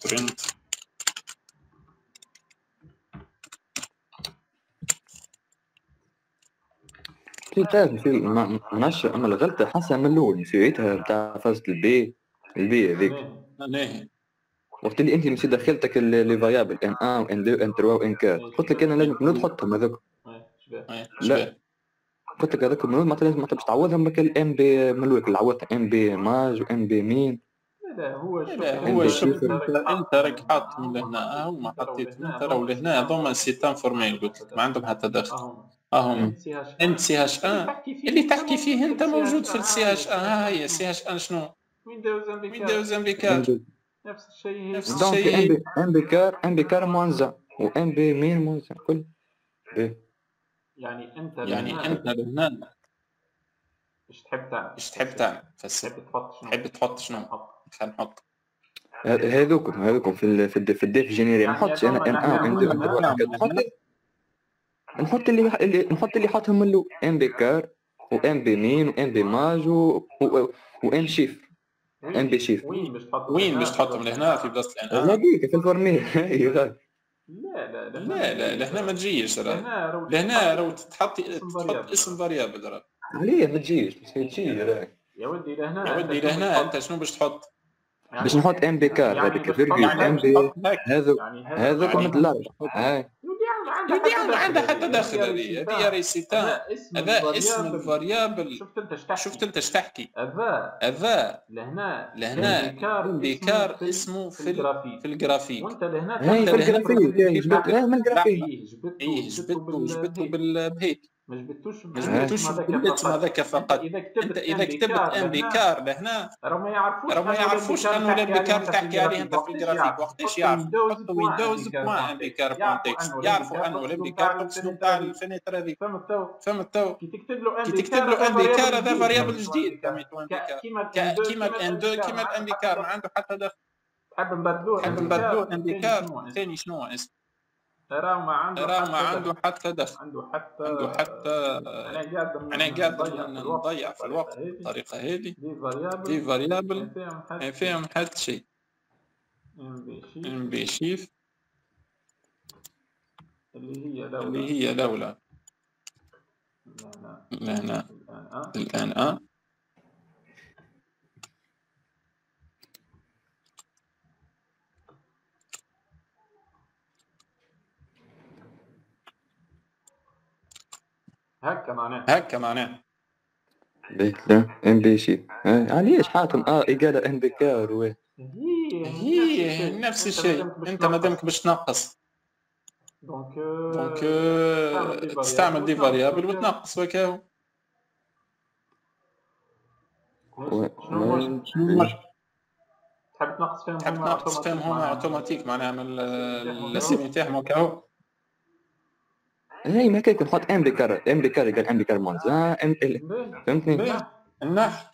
برنت في تعرف في ما نعرفش. اما الغلطه حاسه من الاول نسيتها بتاع فازت البي البي هذيك باهي. وقت اللي انت مشي دخلتك لي فاريابل ان واحد و ان اثنين و ان ثلاثة و ان أربعة قلت لك انا لازم نحطهم هذوك. لا قلت لك هذوك منو معناتها لازم باش تعوضهم بك الام بي ملوك اللي عوضتها ام بي ماج و ام بي مين. لا هو هو شوف انت راك حاطهم لهنا وما حطيتهم انت راهو لهنا هذوما سيتان فورميل قلت لك ما عندهم حتى دخل. اهم انت سي اش ان اللي تحكي فيه انت موجود في السي اش ان. ها هي سي اش ان شنو؟ ويندوز ام بي كار ويندوز ام بي كار نفس الشيء. نفس الشيء دونك ام بي كار ام بي كار موانزا و ام بي مين موانزا كل بي. يعني انت يعني انت لهنا اش تحب تعمل؟ اش تحب تعمل؟ تحب تحط شنو؟ تحب تحط شنو؟ خلينا نحط هذوك هذوك في في الديف جينيري. ما نحطش انا ان ان نحط اللي نحط اللي حاطهم من الاول ام بي كار و ام بي مين و ام بي ماج و ام شيفر ام بي شيف. وين باش تحطهم؟ وين باش تحطهم؟ لهنا في بلاصه الان هذيك في الفورميل. لا لا لا لا لهنا ما تجيش. راه لهنا راه تحط تحط اسم فاريابل. راه عليه ما تجيش ما تجيش. راه يا ولدي لهنا يا ولدي لهنا انت شنو باش تحط؟ باش نحط ام بي كار هذيك فيرجول ام بي هذوك هذوك من الاربعه. هاي هذه ما عندها حتى داخل هذه هذه ريسيتان، هذا اسم الفاريابل. شفت انت اش تحكي، شفت انت اش تحكي هذا هذا لهنا لهنا الانديكار اسمه في الجرافيك في الجرافيك وانت لهنا في الجرافيك جبته من الجرافيك جبته جبته بالهيك ما جبتوش ما جبتوش الاسم هذاك فقط. اذا كتبت امبيكار لهنا راه ما يعرفوش راه ما يعرفوش انه الامبيكار تحكي عليه انت في الجرافيك. وقتاش يعرف ويندوز بوان امبيكار بوان تكست يعرفوا انه الامبيكار تكست تاع الفينيتر هذيك. فهمت تو فهمت تو كي تكتب له امبيكار كي تكتب له امبيكار هذا فاريابل جديد كيما كيما الاندو كيما الامبيكار ما عنده حتى دخل. حاب نبدلوه حاب نبدلوه امبيكار ثاني شنو اسمه راه ما عنده راه ما عنده حتى دخل عنده حتى عنده حتى انا قاعد انا قاعد نضيع في الوقت بالطريقه هذه. دي فاريابل ما فيهم حتى شيء. ام بي شيف اللي هي دوله اللي هي دوله لهنا الان اه هكا معناه هكا معناه لا ام بي شي علاش حاتم اه ايجالا ام بي كار وي هي نفس الشيء. انت مادامك باش تنقص دونك دونك تستعمل دي فاريابل وتنقص وكاهو. تحب تنقص فيهم تحب تنقص فيهم هما اوتوماتيك معناها من الاسم تاعهم وكاهو. هي ما كان نحط ام دي كار ام دي كار قال ام دي كار مونز ام ال فهمتني النح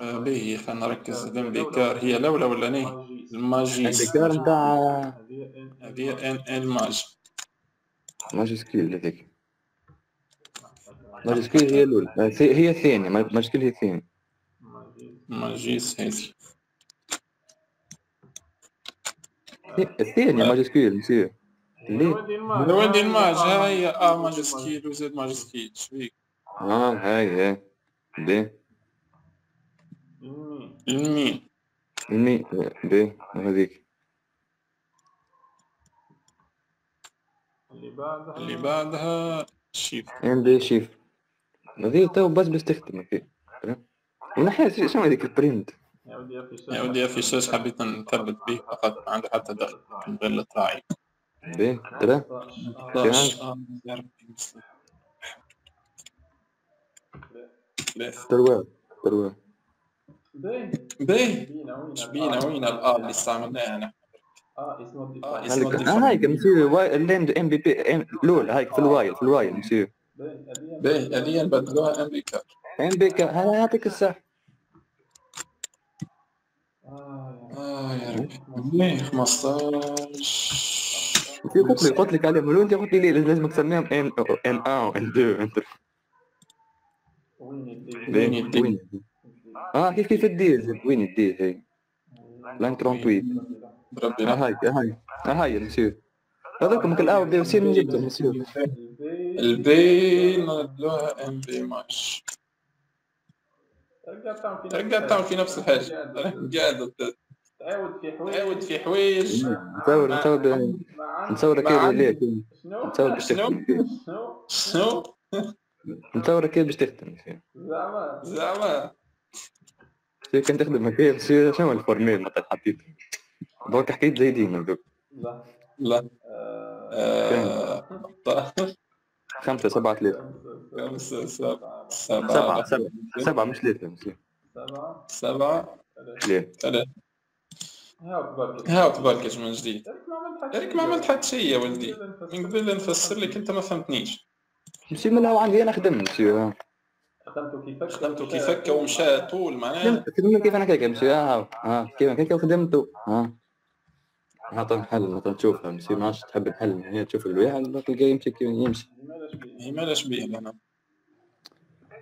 باهي. خلينا نركز ام دي كار هي لولا ولا نه الماجي ام دي كار نتاع هذه ان الماج ماجي سكيل هذيك ماجي سكيل هي الاولى هي الثانيه ماجي سكيل هي الثانيه ماجي هذه الثانيه ماجي سكيل نسيو لوين الماج. ها هي اه ماج سكيل وزاد ماج سكيل شبيك اه هاي هاي بي المي المي بي هذيك اللي بعدها اللي بعدها شيف ام بي شيف هذي تو بس بستخدمها فيه ونحيها. شنو هذيك البرنت يا ودي في شاش حبيت نثبت به فقط ما عنده حتى دخل من غير الطاعي بيه ترى تروى تروى بيه بيه شبينا وين الآل اللي استعملناها نحن اه اسمه هايك نسيو الليند ام بي بي لول هايك في الوايل في الوايل نسيو بيه هذيا نبدلوها ام بي كار ام بي كار هذا يعطيك الصح. اه يا ربي خمسطاش قلت لي قلت لك عليهم انت قلت لي لازمك تسميهم ان ان واحد ان اثنين انت وين الديل اه كيف كيف الديل وين الديل هي لان ثمانية وثلاثين بربي هاي هاي هاي نسير هذاك ممكن الاو بي وسين نجيبهم نسير البي نبدلوها ام بي ماش ترجع تعمل في نفس الحاجه قاعد تعاود في حوايج تعاود في حوايج نصور نصور نصور كي ليك نصور باش تخدم شنو شنو نصور كي باش تخدم زعما زعما كي كنت تخدم هكا شنو الفورميل ما حطيت دونك حكيت زي ديما دوك لا لا خمسة سبعة ثلاثة خمسة سبعة سبعة سبعة سبعة مش ثلاثة سبعة سبعة ثلاثة هاو تباركش من جديد. ياك ما عملت حتى شيء يا ولدي من قبل نفسر لك انت ما فهمتنيش. مشي من هو عندي انا خدمت مشي خدمته كيفك خدمته كيفك ومشى طول معناها خدمته كيف انا كيك مشي ها ها كيما كيك وخدمته ها نعطي نحل نشوفها مشي ماش تحب نحل هنا تشوف الواحد تلقى يمشي كيما يمشي يمالش بيه انا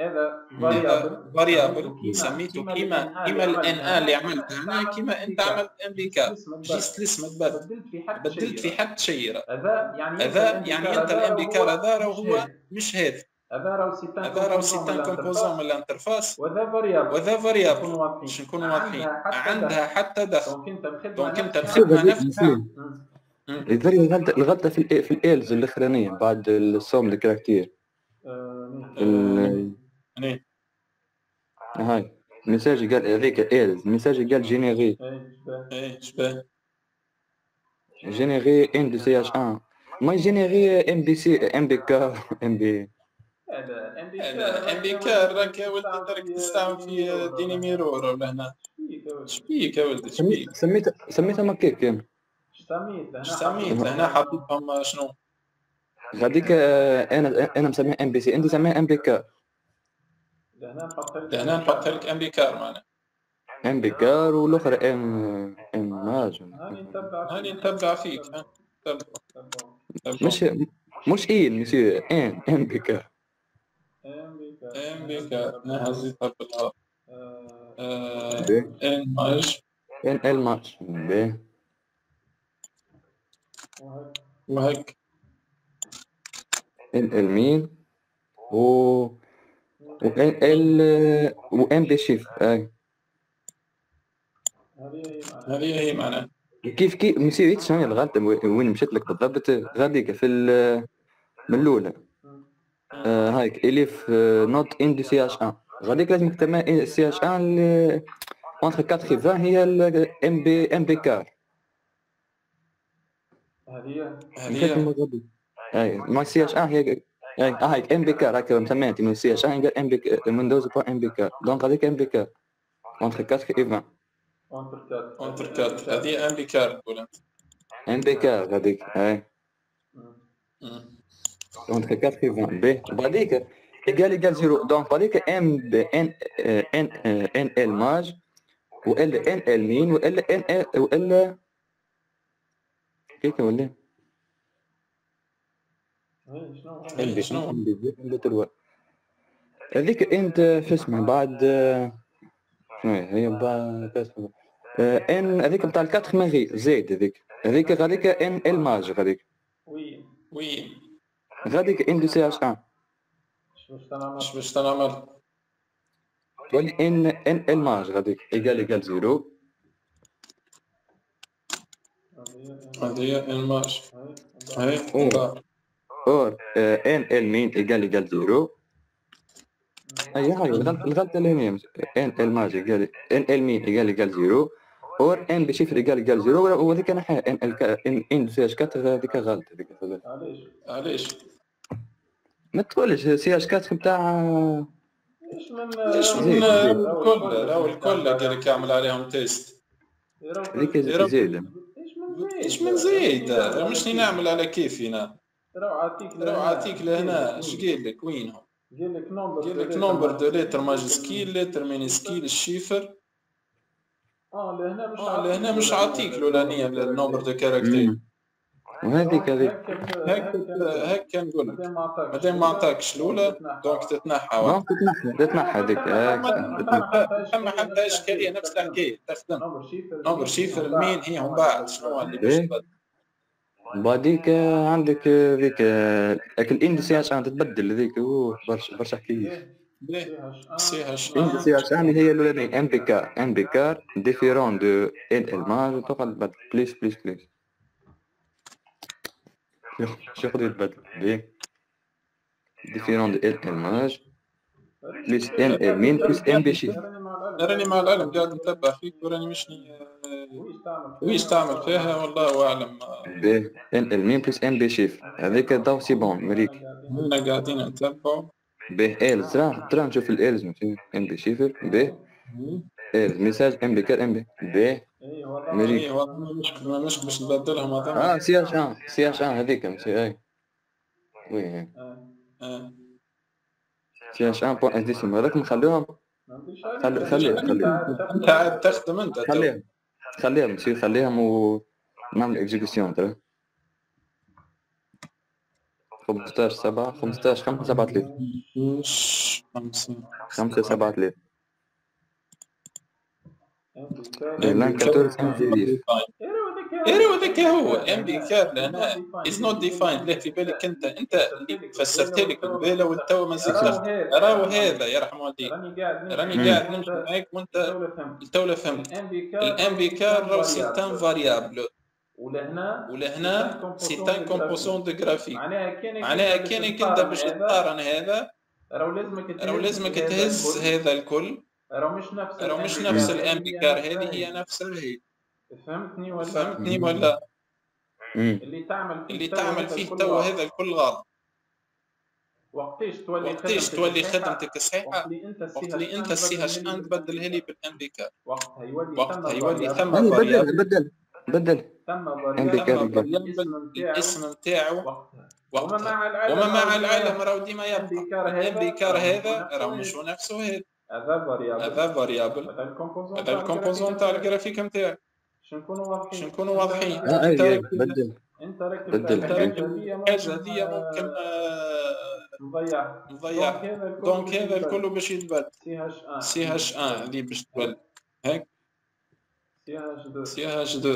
هذا فاريابل سميته كيما كيما الان ان اللي عملتها انا كيما انت عملت ام بي كا جست الاسم تبدل بدلت في حد شيء. هذا يعني هذا يعني انت الام بي كا هذا راه هو مش هذا، هذا راه سيتان هذا راه سيتان كومبوزون من الانترفاس، وهذا فاريابل وهذا فاريابل باش نكونوا واضحين عندها حتى دخل. دونك انت تخدمها نفسها. الغلطه الغلطه في في الالز الاخرانيه بعد السوم الكاركتير ايه هاي المساج قال هذيك ايلز المساج قال جينيري ايه شباب جينيري ان دي سي اش واحد ما جينيري ام بي سي ام بي كا ام بي هذا ام بي ام بي كا راك يا ولدي راك تستعمل في دينيميرور ولا هنا شبيك يا ولدي شبيك سميتها سميتها مكيك كامل سميتها سميتها هنا حطيتهم شنو غاديك انا انا مسميها ام بي سي انت سميها ام بي كا هنا نحط هنا نحط لك ام بي كار معنا ام بي كار والاخرى ام ام ماج هاني نتبع هاني نتبع فيك نتبع مش مش اين مسيو ان ام بي كار ام بي كار ام بي كار انا حزيتها بالها ان ماج ان ال ماج به وهك ان ال مين و و ال و ام بي شيف هاي هذه هي معنا كيف كيف مسيريت ثاني الغلطه وين مشيت لك بالضبط غاديك في من الاولى آه هايك اليف نوت ان دي سي اش واحد غاديك لازم تكتب سي اش واحد اونتر أربعين هي الام بي ام بي كار هذه هذه هاي ما سي اش واحد هي اي هايك ام بي كار هاك مسميتي من سي اش قال ام بي ويندوز بوان ام بي كار دونك هذيك ام بي كار اونتر أربعة ايفان اونتر أربعة اونتر أربعة هذه ام بي كار ولا ام بي كار هذيك هاي اونتر أربعة ايفان بي بعديك ايكال ايكال صفر دونك بعديك ام ان ان ان ال ماج وال ان ال مين وال ان وال كيف ولا اللي شنو اللي تلوى هذيك انت شو اسمه بعد شنو هي بعد ان هذيك نتاع الكاتخ ماغي زيد هذيك هذيك غاديك ان الماج غاديك وي وي غاديك ان دي سي اش واحد شنو باش تنعمل تولي ان ان الماج غاديك ايكال ايكال صفر هذه الماج هاي اور ان ال مين ايكال ايكال صفر اي هاي الغلطه اللي هنا ان ال ماج ايكال ان ال مين ايكال ايكال صفر اور ان بشيفر ايكال ايكال صفر وهذيك انا ان ال ان سي اش أربعة هذيك غلط هذيك علاش علاش ما تقولش سي اش أربعة نتاع ليش من الكل راهو الكل قال لك اعمل عليهم تيست هذيك زيد ايش من زيد مش نعمل على كيفي انا راهو عاطيك راهو عاطيك لهنا اش قال لك وينهم؟ قال لك نمبر قال لك نمبر دو ليتر ماج سكيل ليتر ميني سكيل الشيفر اه لهنا مش اه لهنا مش عاطيك الاولانيه النمبر دو كاركتير وهذيك هذيك هكا هكا نقول لك مادام ما عطاكش الاولى دونك تتنحى دونك تتنحى تتنحى هذيك فما حتى اشكاليه نفس الحكايه تخدم نمبر شيفر مين هي من بعد شنو اللي باش بعديك عندك ذيك الان دي سي اش واحد تتبدل هذيك برشا برشا حكايات سي اش واحد ان دي سي اش واحد هي الاولانيه ام بي كار ام بي كار ديفيرون دو ان ال ماج تقعد تبدل بليس بليس بليس شغل يتبدل بيه ديفيرون دو ان ال ماج بليس ان ال مين بليس ان بي شي راني مع العلم قاعد نتبع فيك وراني مشني ويش تعمل فيها والله اعلم بيه ان ال مين بلس ان بي شيف هذيك داو سي بون مريك هنا قاعدين نتبعوا بيه الز راه ترى نشوف الالز ان بي شيفر بيه الز ميساج ام بي كار ام بي بيه مريك مش باش نبدلهم اه سي اش واحد سي اش واحد هذيك ماشي هاي وي سي اش واحد بوان اس دي سي هذاك نخلوهم خلي خلي خلي تخدم انت خليهم خليهم سير خليهم ونعمل اكزيكسيون ترى خمستاش سبعة خمستاش خمسة سبعة ثلاثة خمسة سبعة ثلاثة لان كاتورس ام دي ديف ايوا هذاك هو ام دي كاب لان از نوت ديفايند له في بالك انت انت اللي فسرت لك قبيله وانت ما زلت راهو هذا يرحم والديك راني قاعد نمشي معاك وانت التوله فهمت الام بي كاب راهو سيتان فاريابل ولهنا ولهنا سيتان كومبوسون دو جرافيك معناها كان كنت باش تقارن هذا راهو لازمك راهو لازمك تهز هذا الكل راهو مش نفس راهو مش نفس الامبيكار هذه هي نفسها هي فهمتني ولا فهمتني ولا اللي تعمل اللي تعمل فيه تو هذا الكل غلط وقتاش تولي وقتاش تولي خدمتك صحيحه وقت اللي انت السي هاش ان تبدلها لي بالامبيكار وقتها يولي وقتها يولي ثم بدل بدل بدل ثم الاسم نتاعو وما مع العالم راهو ديما يبقى الامبيكار هذا راهو مش هو نفسه هذا هذا فاريابل هذا فاريابل هذا الكومبوزون تاع الجرافيك نتاعك باش نكونوا واضحين باش نكونوا واضحين بدل انت راكب حاجه هذه ممكن نضيع نضيع دونك هذا الكل باش يتبدل سي هاش ان اللي باش تبدل هاك سي هاش دو سي هاش دو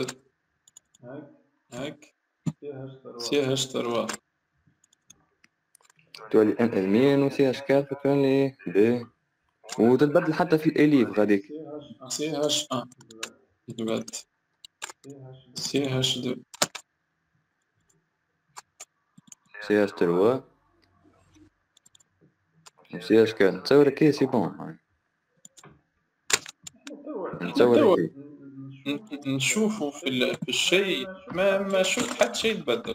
هاك هاك سي هاش ثلاثة تولي ان المين وسي هاش أربعة تولي ب وتتبدل حتى في الاليف غاديك سي هاش ان يتبدل سي هاش دو سي هاش تلوا سي هاش كان نتصور كي سي بون نتصور نشوفو في الشيء ما ما شفت حتى شيء يتبدل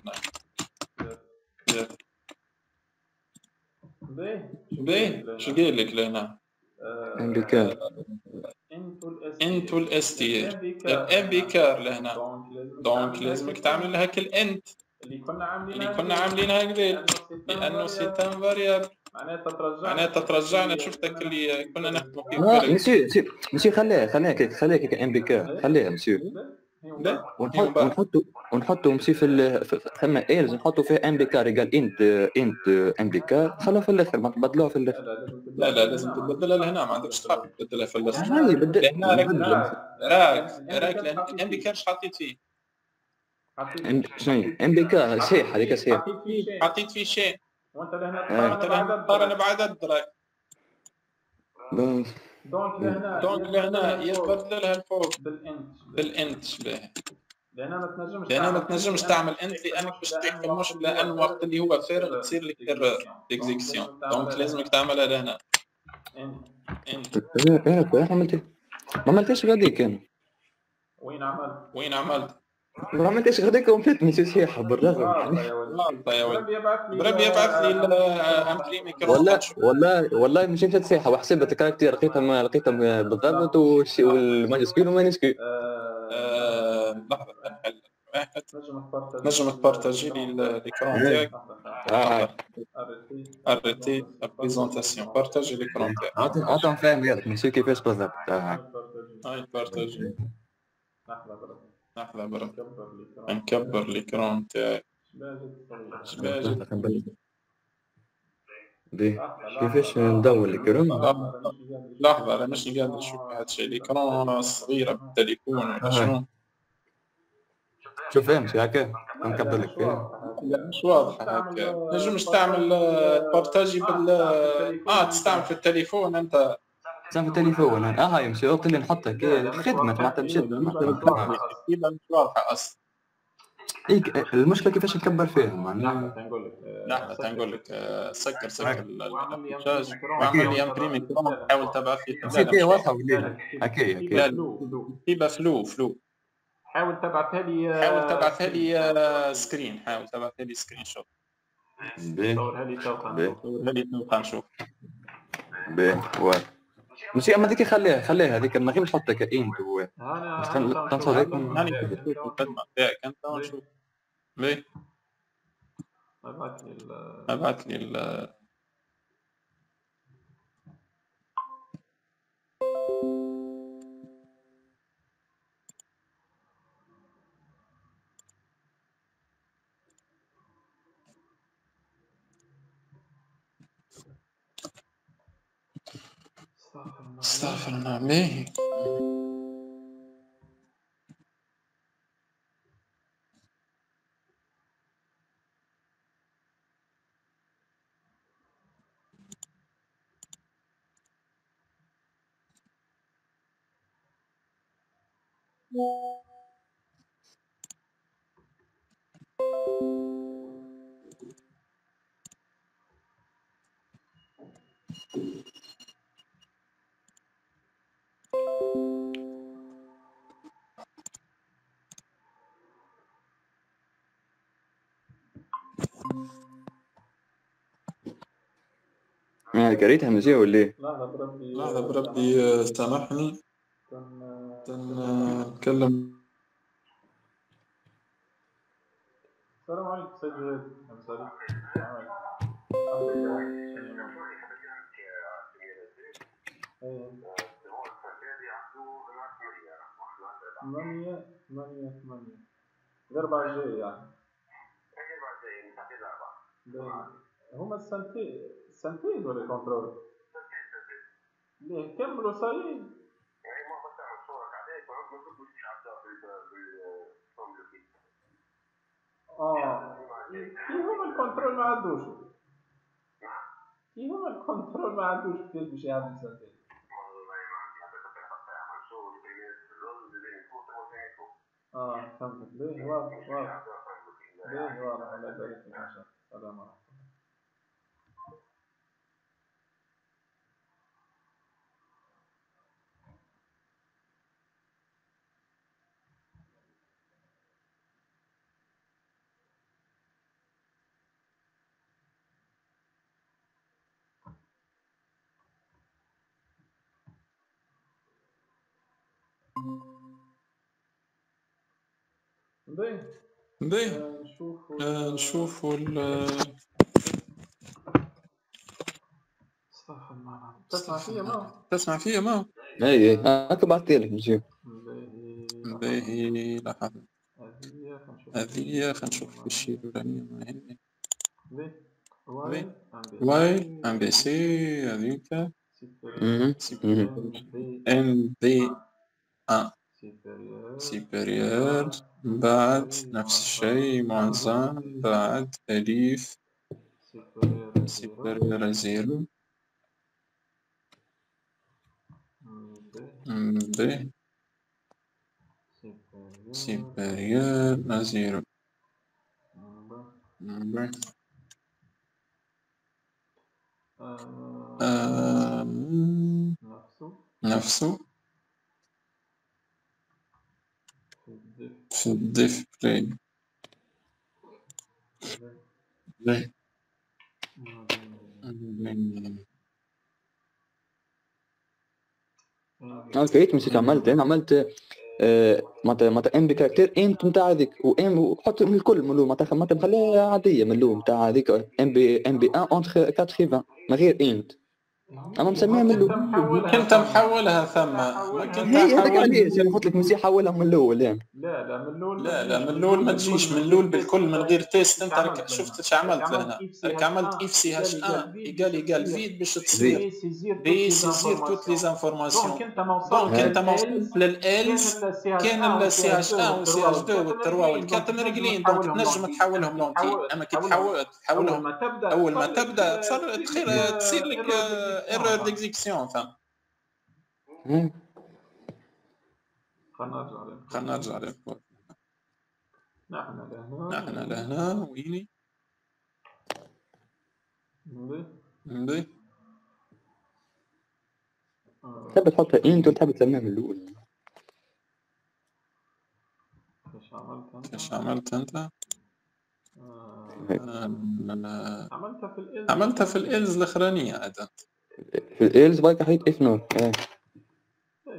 باهي باهي شو قايل لك لهنا امبيكار انتو الاس تي الامبيكار لهنا دونك لازمك تعمل لها كالانت اللي كنا عاملينها اللي كنا عاملينها قبل لانه سيتان فاريابل معناتها ترجعنا معناتها ترجعنا شفتك اللي كنا نخدموا فيه اه مسيو مسيو خليها خليها كيك خليها كيك امبيكار خليها مسيو ونحطوا ونحطوا مسيو في ثم ايرز نحطوا فيها امبيكار يقال انت انت امبيكار خلوها في الاخر ما تبدلوها في الاخر لا لا لازم تبدلها لهنا ما عندكش حق تبدلها في الاخر لهنا راك راك راك الامبيكار اش حطيت فيه شنو ام بي كا صحيح هذيك صحيح حطيت فيه شيء وانت لهنا تقارن بعدد راك دونك لهنا دونك لهنا يتبدلها الفوق بالانت بالانت باهي لهنا ما تنجمش لهنا ما تنجمش تعمل انت لانك باش تطيح في المشكله لان الوقت اللي هو فارغ تصير لك ايرور اكزيكسيون دونك لازمك تعملها لهنا انت انت انا عملت ما عملتش غاديك انا وين عملت وين عملت ما عملتش غاديك ومشيت مشيت صحيحه بالرغم غلطه يا ولد بربي يبعث لي امبليميكر والله والله والله مشيت مشيت صحيحه وحسبت الكاركتير لقيتها لقيتها بالضبط والماجسكيل والمانسكيل لحظه نحل نجم تبارتاجي لي ليكرون تاعك اه اريتي بريزونطاسيون بارتاجي ليكرون تاعك عطا نفهم ياك مشي كيفاش بالضبط اه هاي بارتاجي لحظه بربي لحظة برك نكبر الإكران تاعي جباجة كيفاش ندور الإكران؟ لحظة أنا ماشي قادر نشوف هادشي الإكران صغيرة بالتليفون ولا شنو شوف امشي هاكا نكبر لك لا مش واضحة هاكا تنجمش تعمل بارتاجي بال اه تستعمل في التليفون أنت تستعمل في التليفون أنا اه يمشي وقت اللي نحطها كي خدمة معناتها مش مش واضحة أصلا إيك المشكلة كيفاش نكبر فيها معناتها نقول لك لحظة نقول لك سكر سكر الشاش وعمل لي امبريمي حاول تبعث لي هكايا واضحة ولا هكايا هكايا كيبا فلو فلو حاول تبعثها لي حاول تبعثها لي سكرين حاول تبعثها لي سكرين شوت صورها لي توقع صورها لي توقع نشوف باهي واضح ماشي اما هذيك خليها خليها هذيك ما غير باش نحطها كاينت هو تنصح هذيك هاني نشوف الخدمه تاعك انت ونشوف باهي ابعث لي ابعث لي استغفر الله. باهي ما كريت همزية ولا ايه؟ لحظة بربي لحظة بربي سامحني نتكلم. السلام عليكم سيد غالي. السلام عليكم. الأربعة جاي يعني. هما السنتين سنتين ولا كنترول؟ ليه كملوا صايين؟ اه كي هما الكنترول ما عندوش كي هما الكنترول ما عندوش كتير باش يعمل سنتين. والله ما عندي حتى تقريبا تاع منصور بينات اللون بين فوق وبين فوق. اه فهمتك. باهي واضح واضح باهي واضح. الله يبارك فيك. ان شاء الله. السلام عليكم. باهي باهي نشوفوا ال استغفر الله. تسمع فيا ما تسمع فيا ما اي هاك بعثتلك نجيو. باهي لحظة هذه خنشوف الشيء الأولانية مهمة. باهي واي ام بي سي هذيك ام بي ا سيبيريور بعد نفس الشيء معظم بعد أليف سيبيريور زيرو ب سيبيريور زيرو ب نفسه في الديف بلاي. بلاي أنا كريت مسيت عملت أنا عملت معناتها معناتها إم بكاركتير إنت نتاع هذيك وإم وحط من الكل ملو معناتها معناتها مخليها عادية ملو نتاع هذيك إم بي إم بي أن أونتخ كاتخيفان من غير إنت. أنا مسميها من الأول. كنت محولها ثم هي هذاك علاش أنا قلت لك ماشي حولها من الأول. لا لا من الأول لا لا من الأول ما تجيش من الأول بالكل من غير تيست. أنت راك شفت اش عملت لهنا؟ راك عملت إف سي هاش أن إيكال إيكال فيد باش تصير بي سي زير توت لي زانفورماسيون. دونك أنت موصلت للألف كان السي هاش أن والسي هاش دو والتروا والكاتم مرقلين. دونك تنجم تحولهم لونتي. أما كي تحول تحولهم أول ما تبدا تصير لك erreur d'exécution. Enfin خلنا نرجع لك. نحن لهنا نحن لهنا ويلي نبي نبي تحب تحط انت وتحب تسميها من الاول. ايش عملت انت؟ ايش عملت انت؟ عملتها في الالز عملتها في الالز الاخرانيه عاد في الالز بايك حيت اف نور. اه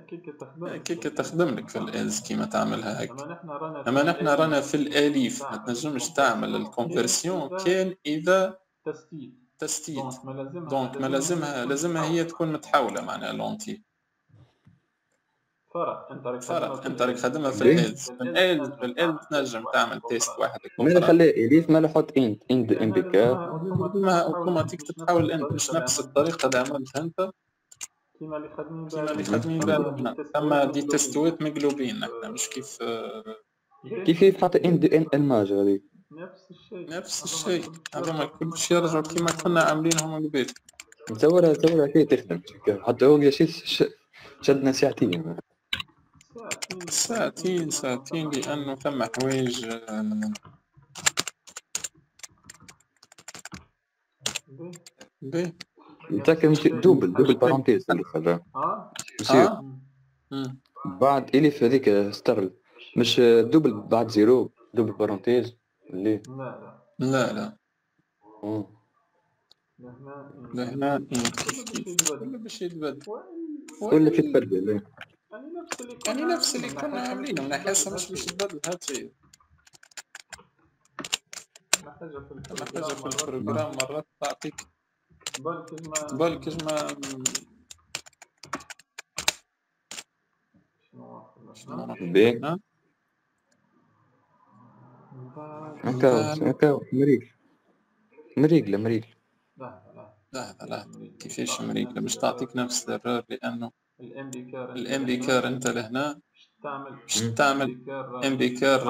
كيك تخدم كيك تخدم لك في الالز كيما تعملها هكا. اما نحن رانا اما نحن رانا في الاليف ما تنجمش تعمل الكونفرسيون كان اذا تسديد تسديد. دونك ما لازمها لازمها هي تكون متحوله معناها لونتي. فرق انت راك خدمها في الالز. في الالز في الالز تنجم تعمل تيست وحدك. ماذا نخليه اليف ما نحط انت انت ام بي كا ما اوتوماتيك تتحول انت. مش نفس الطريقه اللي عملتها انت كيما اللي خدمين كيما اللي خدمين بالنا، أما دي تستويت مقلوبين احنا مش كيف كيف كيف حتى ان دي ان الماجري نفس الشيء نفس الشيء، هذوما كلش يرجعوا كيما كنا عاملينهم من قبل. نتصور نتصور كي تخدم حتى هو شي شدنا ساعتين ساعتين ساعتين لأنه ثم حوايج باهي نتاك دوبل دوبل بارونتيز اللي خذا بعد الف هذيك سترل مش دوبل بعد زيرو دوبل بارونتيز اللي لا لا لا لا لهنا كله باش يتبدل كله باش يتبدل يعني نفس اللي كنا عاملينه انا حاسه مش باش يتبدل هاتي محتاجه في البروجرام مرات تعطيك بالك ما شنو بيك هكا هكا مريقل مريقله مريقله لا لا لا كيفاش مريقله باش تعطيك نفس الرار لانه الام بي كار انت لهنا باش تعمل ام بي كار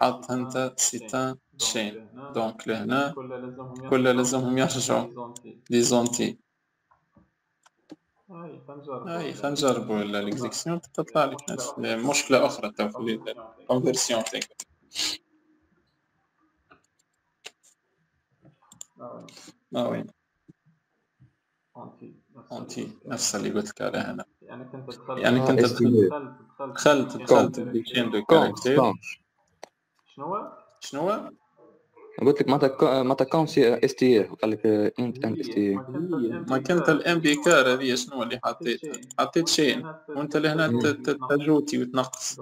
حاط انت ستة شين دونك لهنا كلها لازمهم يرجعوا لي زونتي. هاي فنجربوا هاي فنجربوا ليكزيكسيون تطلع لك نفس مشكلة أخرى تو في الكونفيرسيون تاعك. ما وين؟ أنتي نفس اللي قلت لك عليها أنا. يعني كنت تدخل يعني كنت تدخل تدخل تدخل تدخل تدخل شنو؟ شنو؟ قلت لك معناتها معناتها كون سي اس تي قال لك انت ان اس تي ما كانت الام بي كار هذه شنو اللي حطيتها حطيت شيء وانت لهنا تجوتي وتنقص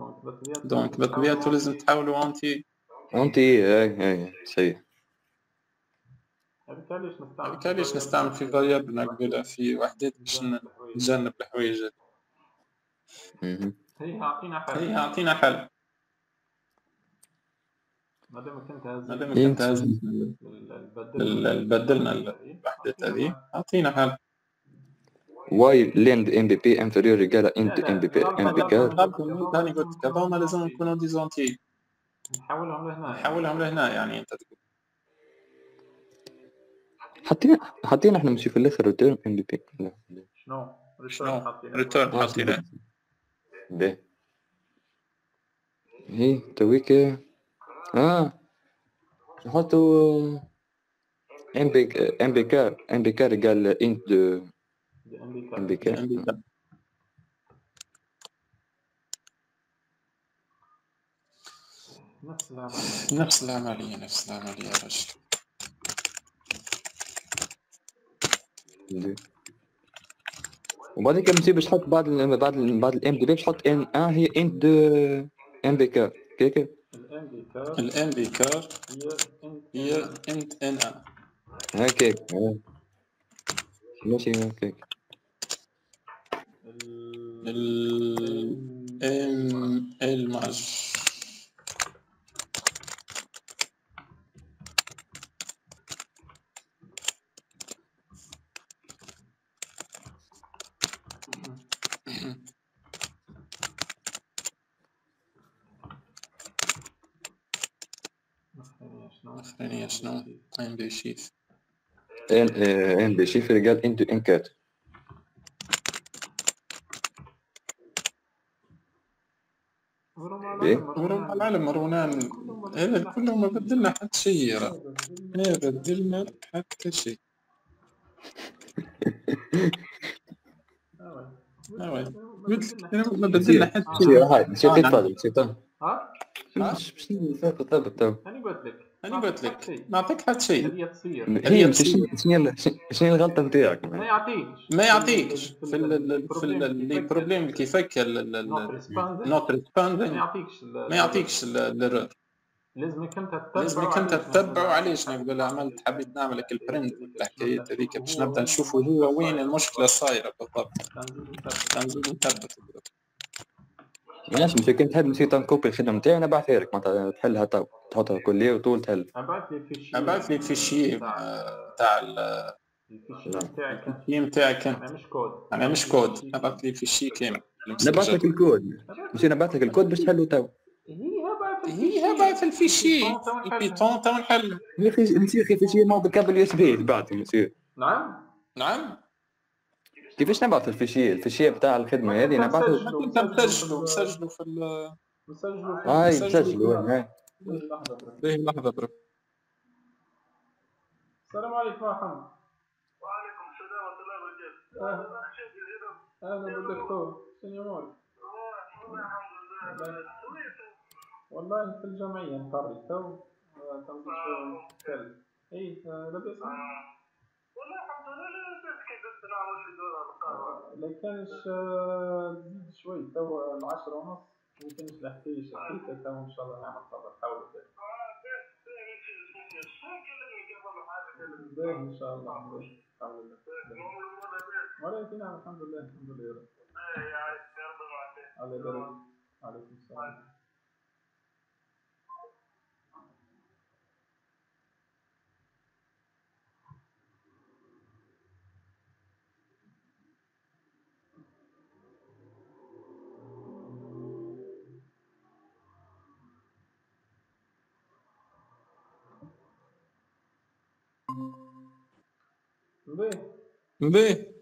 دونك بطبيعته لازم تحاولوا انتي انتي اي اي صحيح هذاك علاش نستعمل في فاريابل هكذا في وحدات باش نتجنب الحوايج هذه هي عطينا حل هي عطينا حل مادام كنت هاز مادام كنت هاز بدلنا الوحدات هذه اعطينا حل واي لند ام بي بي انفيريور ريغالا انت ام بي بي ام بي كار هاني قلت لك هذوما لازم يكونوا ديزونتي نحولهم لهنا نحولهم لهنا يعني انت تقول حطينا حطينا احنا ماشي في الاخر ريتيرن ام بي بي شنو ريتيرن حطينا ريتيرن حطينا باهي هي تويك اه نحطو ام بي ام بي كار ام بي كار قال انت دو ام بي كار نفس العملية نفس العملية يا رجل وبعدين كمسي باش تحط بعض ال بعض ال بعض الام دي بي باش تحط ان اه هي انت دو ام بي كار كيك الان بي كار هي انت ان ان هكاك ماشي هكاك ال ام المعج الاخرانية شنو؟ ام بي شيف ان ام بي شيف رجال انتو انكات مروان العالم مروان كلهم ما بدلنا حتى شيء ما بدلنا حتى شيء ما بدلنا حتى شيء هاي نسيت طالب نسيت ها؟ مش مش نسيت طالب تو أنا قلت لك أنا قلت لك نعطيك حتى شيء هي تصير هي تصير شنو شنو الغلطة نتاعك ما يعطيكش ما يعطيكش في ال في لي بروبليم كيف هكا نوت ريسبوند ما يعطيكش ما يعطيكش الرور لازمك أنت تتبع لازمك أنت تتبع وعلاش نقول عملت حبيت نعمل لك البرنت الحكايات هذيك باش نبدا نشوف هو وين المشكلة صايرة بالضبط تنزل وتثبت ماشي مش كنت هاد نسيت نكوبي الخدمة نتاعي أنا بعثها لك معناتها تحلها تو تحطها كلية وطول تحل. أبعث لي فيشي أبعث لي فيشي تاع الفيشي نتاعك انا مش كود، انا مش كود، نبعث لي فيشي كامل، نبعث لك الكود، ماشي نبعث لك الكود باش تحلو تو. هي بعث الفيشي البيتون تو نحلو. يا اخي يا اخي فيشي ماهو بالكابل يو اس بي تبعثو مسيو. نعم نعم كيفاش نبعث الفيشي؟ الفيشي بتاع الخدمة هذه نبعثو نسجلو نسجلو في ال نسجلو هاي نسجلو هاي. لحظة برك. لحظة برك. السلام عليكم يا حمد. وعليكم السلام ورحمة الله وبركاته. أهلا بالدكتور، شنو يمول؟ والله الحمد لله. والله في الجمعية نقري تو تنقصو كلب. إيه لاباس؟ والله الحمد لله لاباس كي قلت نعمل في دورة بالقهوة. لكانش تزيد شوي تو العشرة ونص. ممكن تحكي شخصيتك تو ان شاء الله نعمل خبر حول ذلك. اه باهي باهي ماشي شنو كلمني كي نظل حاجه باهي ان شاء الله حول ذلك. ولكن نعم الحمد لله الحمد لله يا رب. باهي يا رب يعطيك. الله يبارك. وعليكم السلام. باهي باهي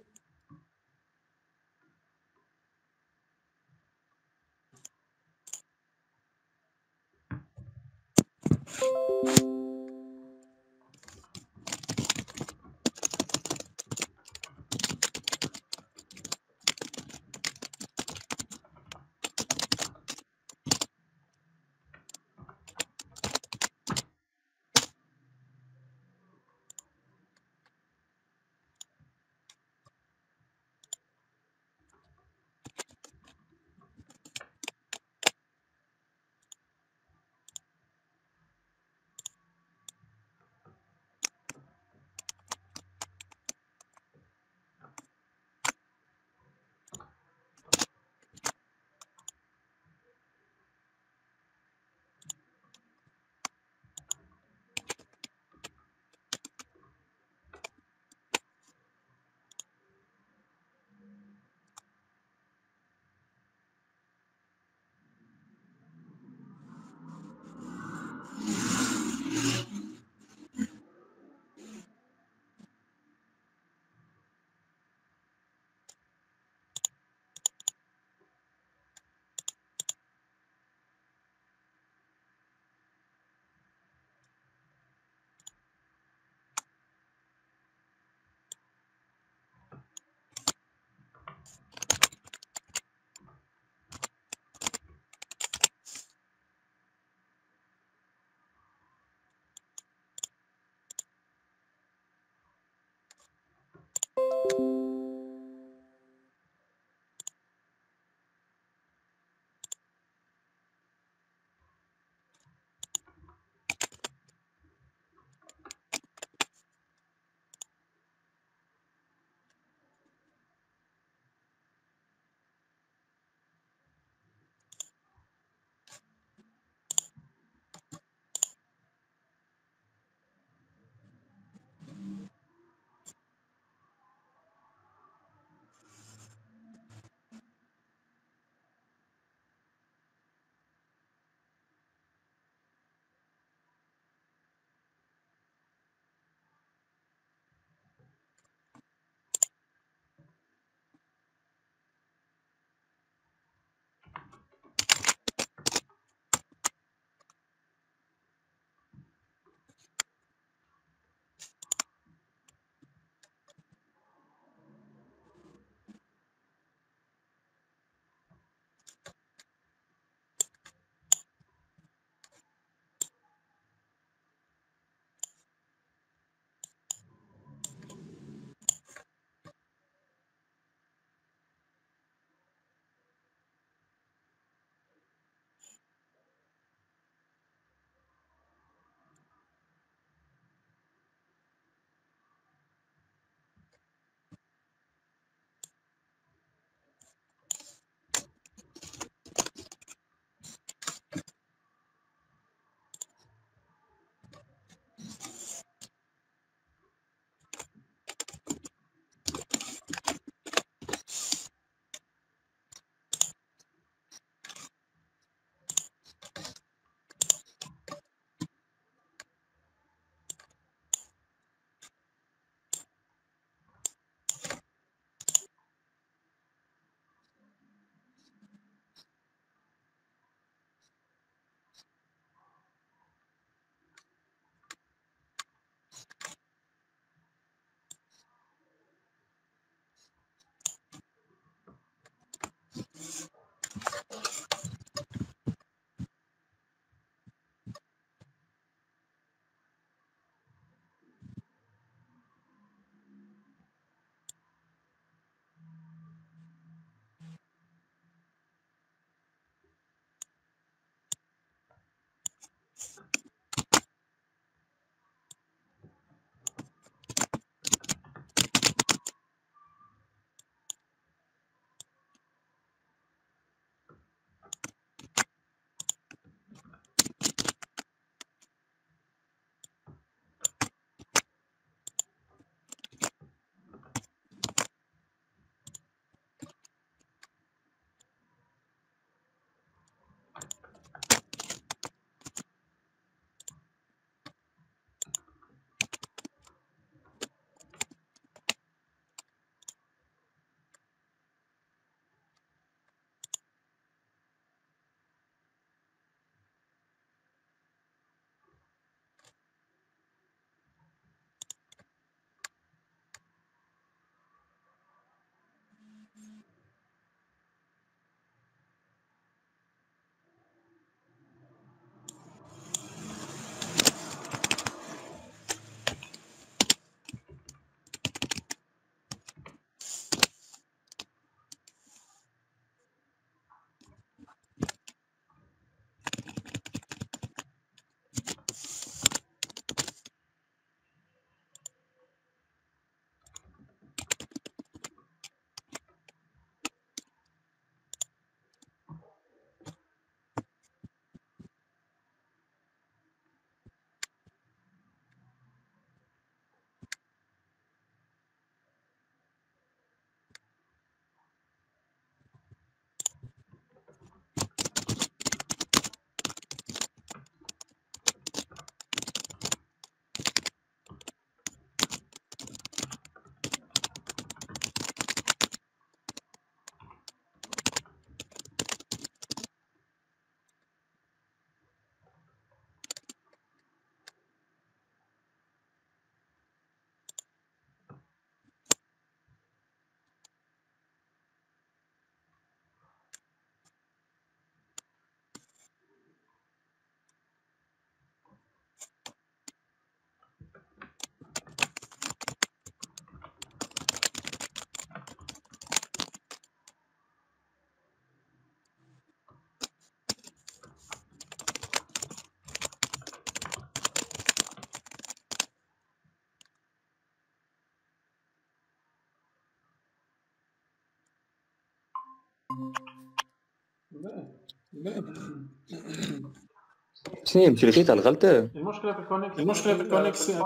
شنو هي مشيتي الغلطه؟ المشكله بالكونيكسيون، المشكله بالكونيكسيون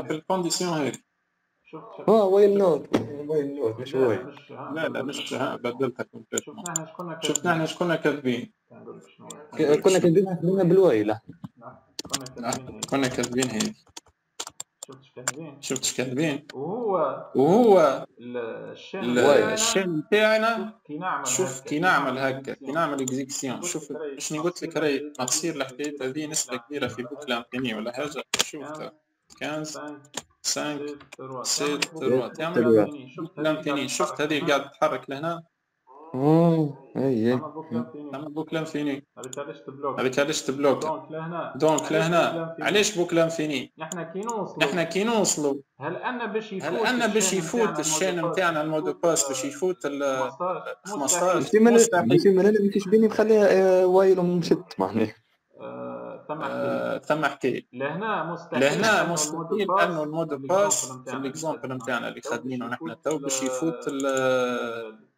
بالكونديسيون هذه. اه وين نوض وين نوض مش هو. لا لا مش بدلتها. شفنا احنا شكون كاذبين، شفنا احنا شكون كاذبين، كنا كاذبين حنا بالوايله. نعم كنا كاذبين هذه. شفتش كاذبين، شفتش كاذبين. وهو وهو الشان تاعنا كي نعمل، شوف كي نعمل هكا، كي نعمل اكزيكسيون، شوف شنو قلت لك راهي تصير الحكايه هذه نسبه كبيره في بوكله امكانيه ولا حاجه. شوف خمسة خمسة ستة ثلاثة تعمل الامكانيه. شفت هذه قاعد تتحرك لهنا. اوه اي اي تعمل بوكله انفيني. هذيك علاش تبلوك، هذيك علاش تبلوك دونك لهنا، دونك لهنا علاش بوكله انفيني. نحنا كي نوصلوا، نحنا كي نوصلوا هل ان باش يفوت، هل ان باش يفوت الشين نتاعنا المودو باس باش يفوت ال خمسطاش مستحيل. انا اللي كيش بيني مخليها وايل ومشد معناها ثم حكايه لهنا مستحيل، لهنا مستحيل انه المودو باس في الاكزامبل نتاعنا اللي خادمينه نحنا تو باش يفوت ال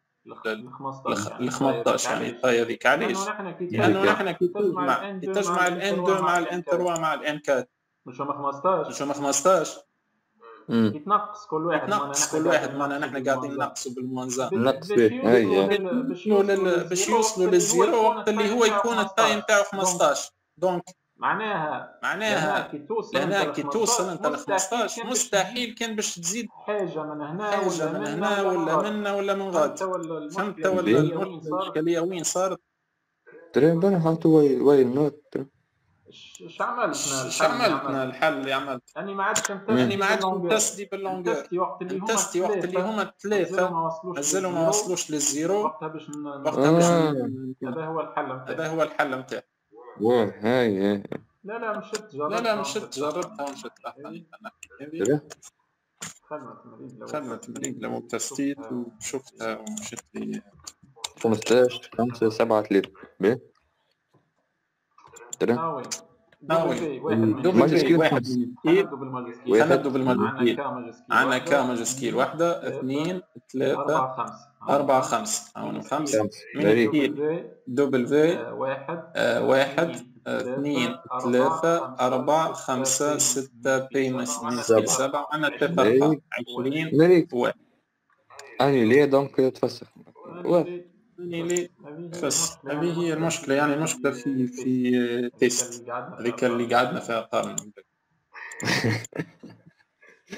خمسطاش. يعني الطاية هذيك علاش؟ لأنه نحن كي تجمع كي تجمع ال ان اثنين مع ال ان ثلاثة مع ال ان أربعة مش هما خمسطاش، مش هما خمسطاش. يتنقص كل واحد، يتنقص كل واحد معناها نحن قاعدين نقصوا بالموانزا، نقصوا باش يوصلوا للزيرو وقت اللي هو يكون الطاية نتاعو خمسطاش. دونك معناها معناها كي توصل، معناها كي توصل انت ل خمسطاش مستحيل كان باش تزيد حاجه من هنا، حاجه من هنا ولا منا ولا من غاد. فهمت ولا الاشكاليه وين صارت؟ ترى بان حطوا وين وين نوت. اش عملتنا؟ اش عملتنا الحل اللي عملت؟ اني ما عادش اني ما عادش نتسدي باللونجور، نتسدي وقت اللي هما الثلاثه مازالوا ما وصلوش للزيرو، وقتها باش وقتها باش هذا هو الحل، هذا هو الحل نتاعي. واه هاي هاي لا لا مشيت جربتها، لا لا مشيت جربتها ومشيت لحظة هذه خدمة تمرين لو تستيت وشفتها ومشيت لي خمسطاش خمسة سبعة ثلاثة باهي ناوي ناوي ماجسكيل واحد خندوا بالماجسكيل عندنا كا ماجسكيل واحدة اثنين ثلاثة أربعة خمسة أو خمسة دبل في واحد واحد اثنين ثلاثة أربعة خمسة ستة بي سبعة أنا تفرق عشرين واحد. أني ليه دونك تفسخ أني ليه تفسخ. هذه هي المشكلة، يعني المشكلة في في تيست هذيك اللي قعدنا فيها قرن.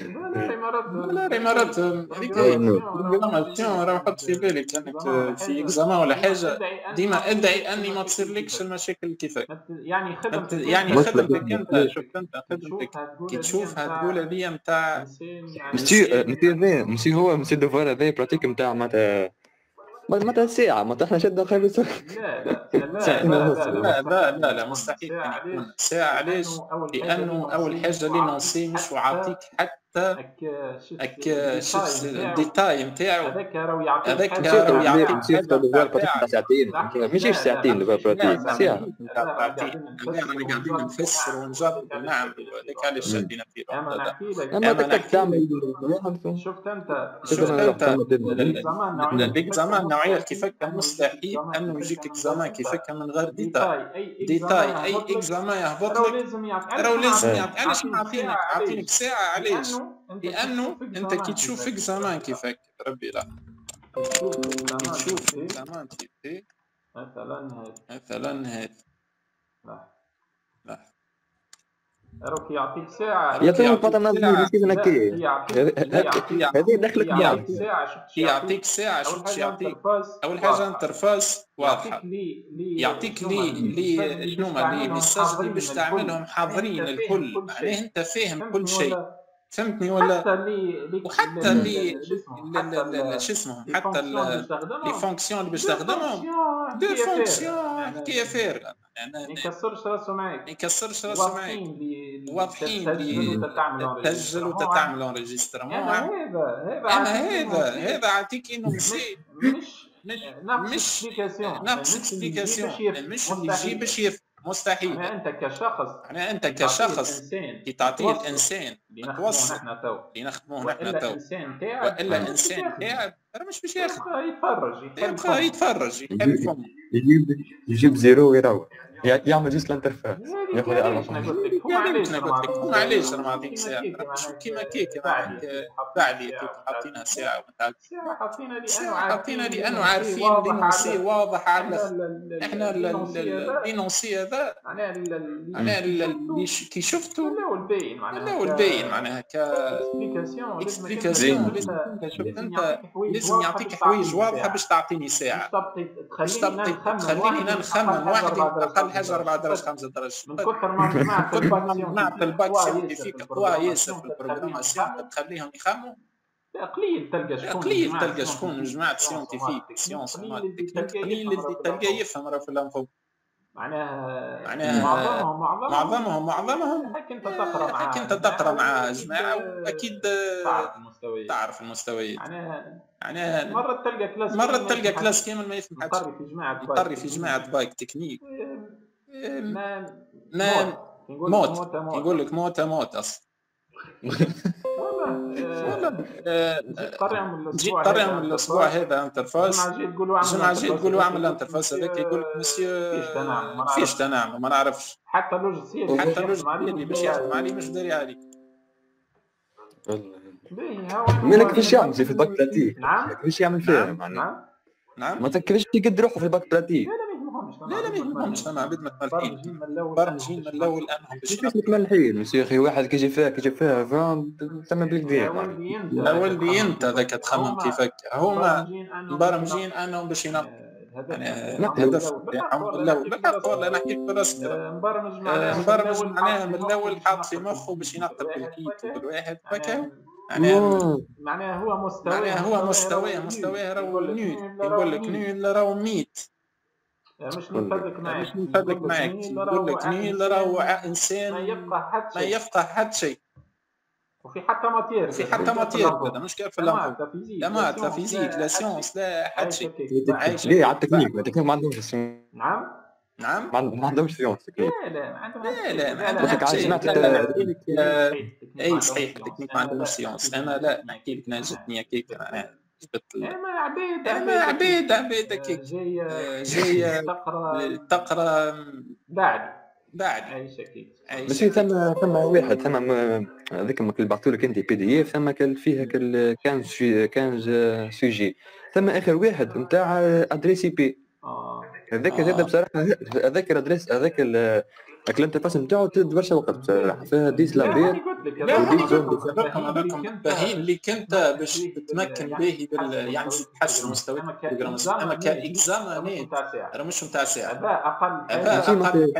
لا راه مرات هذيك الانفورماسيون راه حط في بالك انك في اكزامان ولا حاجه ديما ادعي اني ما تصيرلكش المشاكل كيفاش. يعني خدمتك، يعني خدمتك انت، شفت انت خدمتك كي تشوفها تقول هذه نتاع مسيو مسيو مسيو هو مسيو دوفوار هذا براتيك نتاع معناتها معناتها ساعه معناتها احنا شدنا خير. لا لا لا لا لا لا مستحيل ساعه. علاش؟ لانه اول حاجه اللي نونسي مش وعاطيك حتى هك الديتاي نتاعو هذاك راهو يعطيك، هذاك راهو يعطيك ساعتين، ماشي ساعتين لبراتيك ساعة. انا قاعدين نفسر ونجرب ونعمل هذاك علاش شادين فيه. اما نحكي لك اما نحكي لك شفت انت، شفت انت الاكزامان نوعية كيفاش مستحيل انه يجيك اكزامان كيفاش من غير ديتاي. ديتاي اي اكزامان يهبط لك راهو لازم يعطيك. علاش عاطينك عاطينك ساعة؟ علاش؟ لأنه أنت كي تشوف إكزامان كيفاك ربي لا كي تشوف إكزامان كيفاك مثلا هاد مثلا هاد لا لا راك يعطيك ساعة، يعطيك البطانات كيفنك هذه دخلك يعطيك ساعة، يعطيك ساعة. شفت يعطيك أول حاجة انترفاس واضحة، يعطيك لي لي شنو هما لي ميساج اللي باش تعملهم حاضرين الكل، معناه أنت فاهم كل شيء. فهمتني ولا؟ حتى اللي وحتى اللي شو اسمهم حتى لي فونكسيون اللي باش تخدمهم دو فونكسيون حكايه فارغه. ما يكسرش راسه معاك، ما يكسرش راسه معاك، واضحين اللي تسجل وتتعمل انريجسترمون. هذا هذا هذا عطيك انه مشي مش مش ناقص اكسبليكاسيون، مش يجي باش يفهم. مستحيل. معناها انت كشخص، معناها انت كشخص كي تعطيه الانسان اللي نخدموه نحنا تو اللي نخدموه نحنا تو الانسان تاعك والا الانسان تاعك راه مش باش ياخذ، يتفرج يبقى يتفرج يحب فم يجيب يجيب زيرو ويروح يعمل جوست الانترفيس ياخذ الرقم. علاش نقول علاش راه معطيك ساعه كيما كيك بعلي حاطينها ساعه حاطينها لانه عارفين دينونسي واضح على احنا الدينونسي هذا معناها كي شفتو ولاو الباين معناها ولاو الباين معناها ك اكسبليكاسيون انت لازم يعطيك حوايج واضحه باش تعطيني ساعه باش تخليني نخمم واحد اقل حاجه أربعة درجات خمسة درجات من كثر ما سمعت نعطي الباك سيرتيفيك قوا ياسر في البروغراماسيون تخليهم يخموا. قليل تلقى شكون قليل تلقى شكون جماعة سيونتيفيك سيونس قليل اللي تلقاه يفهم راه في الانفو معناها معظمهم معظمهم معظمهم هاك انت تقرا مع هاك انت تقرا مع جماعه واكيد تعرف المستويات تعرف المستويات معناها معناها مرة تلقى كلاس مرة تلقى كلاس كامل ما يفهم حتى يطري في جماعة يطري في جماعة باك تكنيك ما ما موت يقول لك موت موت اصلا والله جيت طريهم الاسبوع هذا انترفاس جمعه جيت تقول له اعمل انترفاس هذاك يقول لك مسيو فيش تنعمل ما نعرفش حتى لوجيسيال حتى لوجيسيال اللي باش يخدم عليه مش داري عليه والله مالك كيفاش يعمل في باك بلاتي كيفاش يعمل فيها معناها نعم ما تكلفش يقد روحه في باك بلاتي لا لا ما يهمهمش انا عباد متملحين برمجين من الاول انهم باش متملحين يا اخي واحد كيجي فيها كيجي فيها فهم تم بالكدا اولدي انت هذاك تخمم كيفك هما مبرمجين انهم باش ينقوا الهدف الاول لا والله نحكي براسي مبرمج معناها مبرمج معناها من الاول حاط في مخه باش ينقب بالكيت الواحد هكا معناها معناها هو مستوى معناها هو مستوى مستواه راهو نيل يقول لك نيل راهو ميت مش نتفق معاك مش نتفق معاك يقول لك نيل راهو انسان ما يفقه حتى شيء ما يفقه حتى شيء وفي حتى ماتير وفي حتى ماتير هذا مش كيف في الامر لا مات لا فيزيك لا سيونس لا حتى شيء ليه على التكنيك التكنيك ما عندهمش نعم نعم ما عندهمش سيونس لا لا ما عندهمش لا لا ما عندهمش اي صحيح التكنيك ما عندهمش سيونس انا لا نحكي لك نجتني هكاك معناها اما عبيد اما عبيد عبيد كي جاي تقرا تقرا بعد بعد اي شكيت ماشي ثم ثم واحد ثم هذاك ما بعثولك انت بي دي اف ثم كان فيها كان كان سوجي ثم اخر واحد نتاع ادريس اي بي هذاك هذا بصراحه هذاك الادريس هذاك لكن الانترفاس نتاعو تد برشا وقت بصراحه فيها ديس لابير الرقم هذاك باهي اللي كنت باش تتمكن به يعني تحسن مستوى البروغراماسيون اما كاكزامانات راه مش نتاع ساعه هذا اقل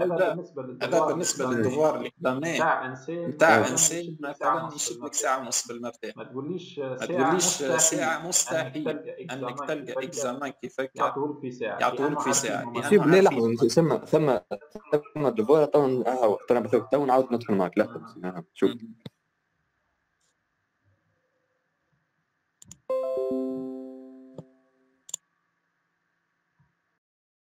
هذا بالنسبه للدوار اللي قدامنا نتاع انسان نتاع انسان مثلا يشدك ساعه ونص بالمرتاح ما تقوليش ساعه مستحيل انك تلقى اكزامان كيفك يعطولك في ساعه يعطولك في ساعه لا لحظه ثم ثم ثم الدوار تو نعاود ندخل معك لحظه شوف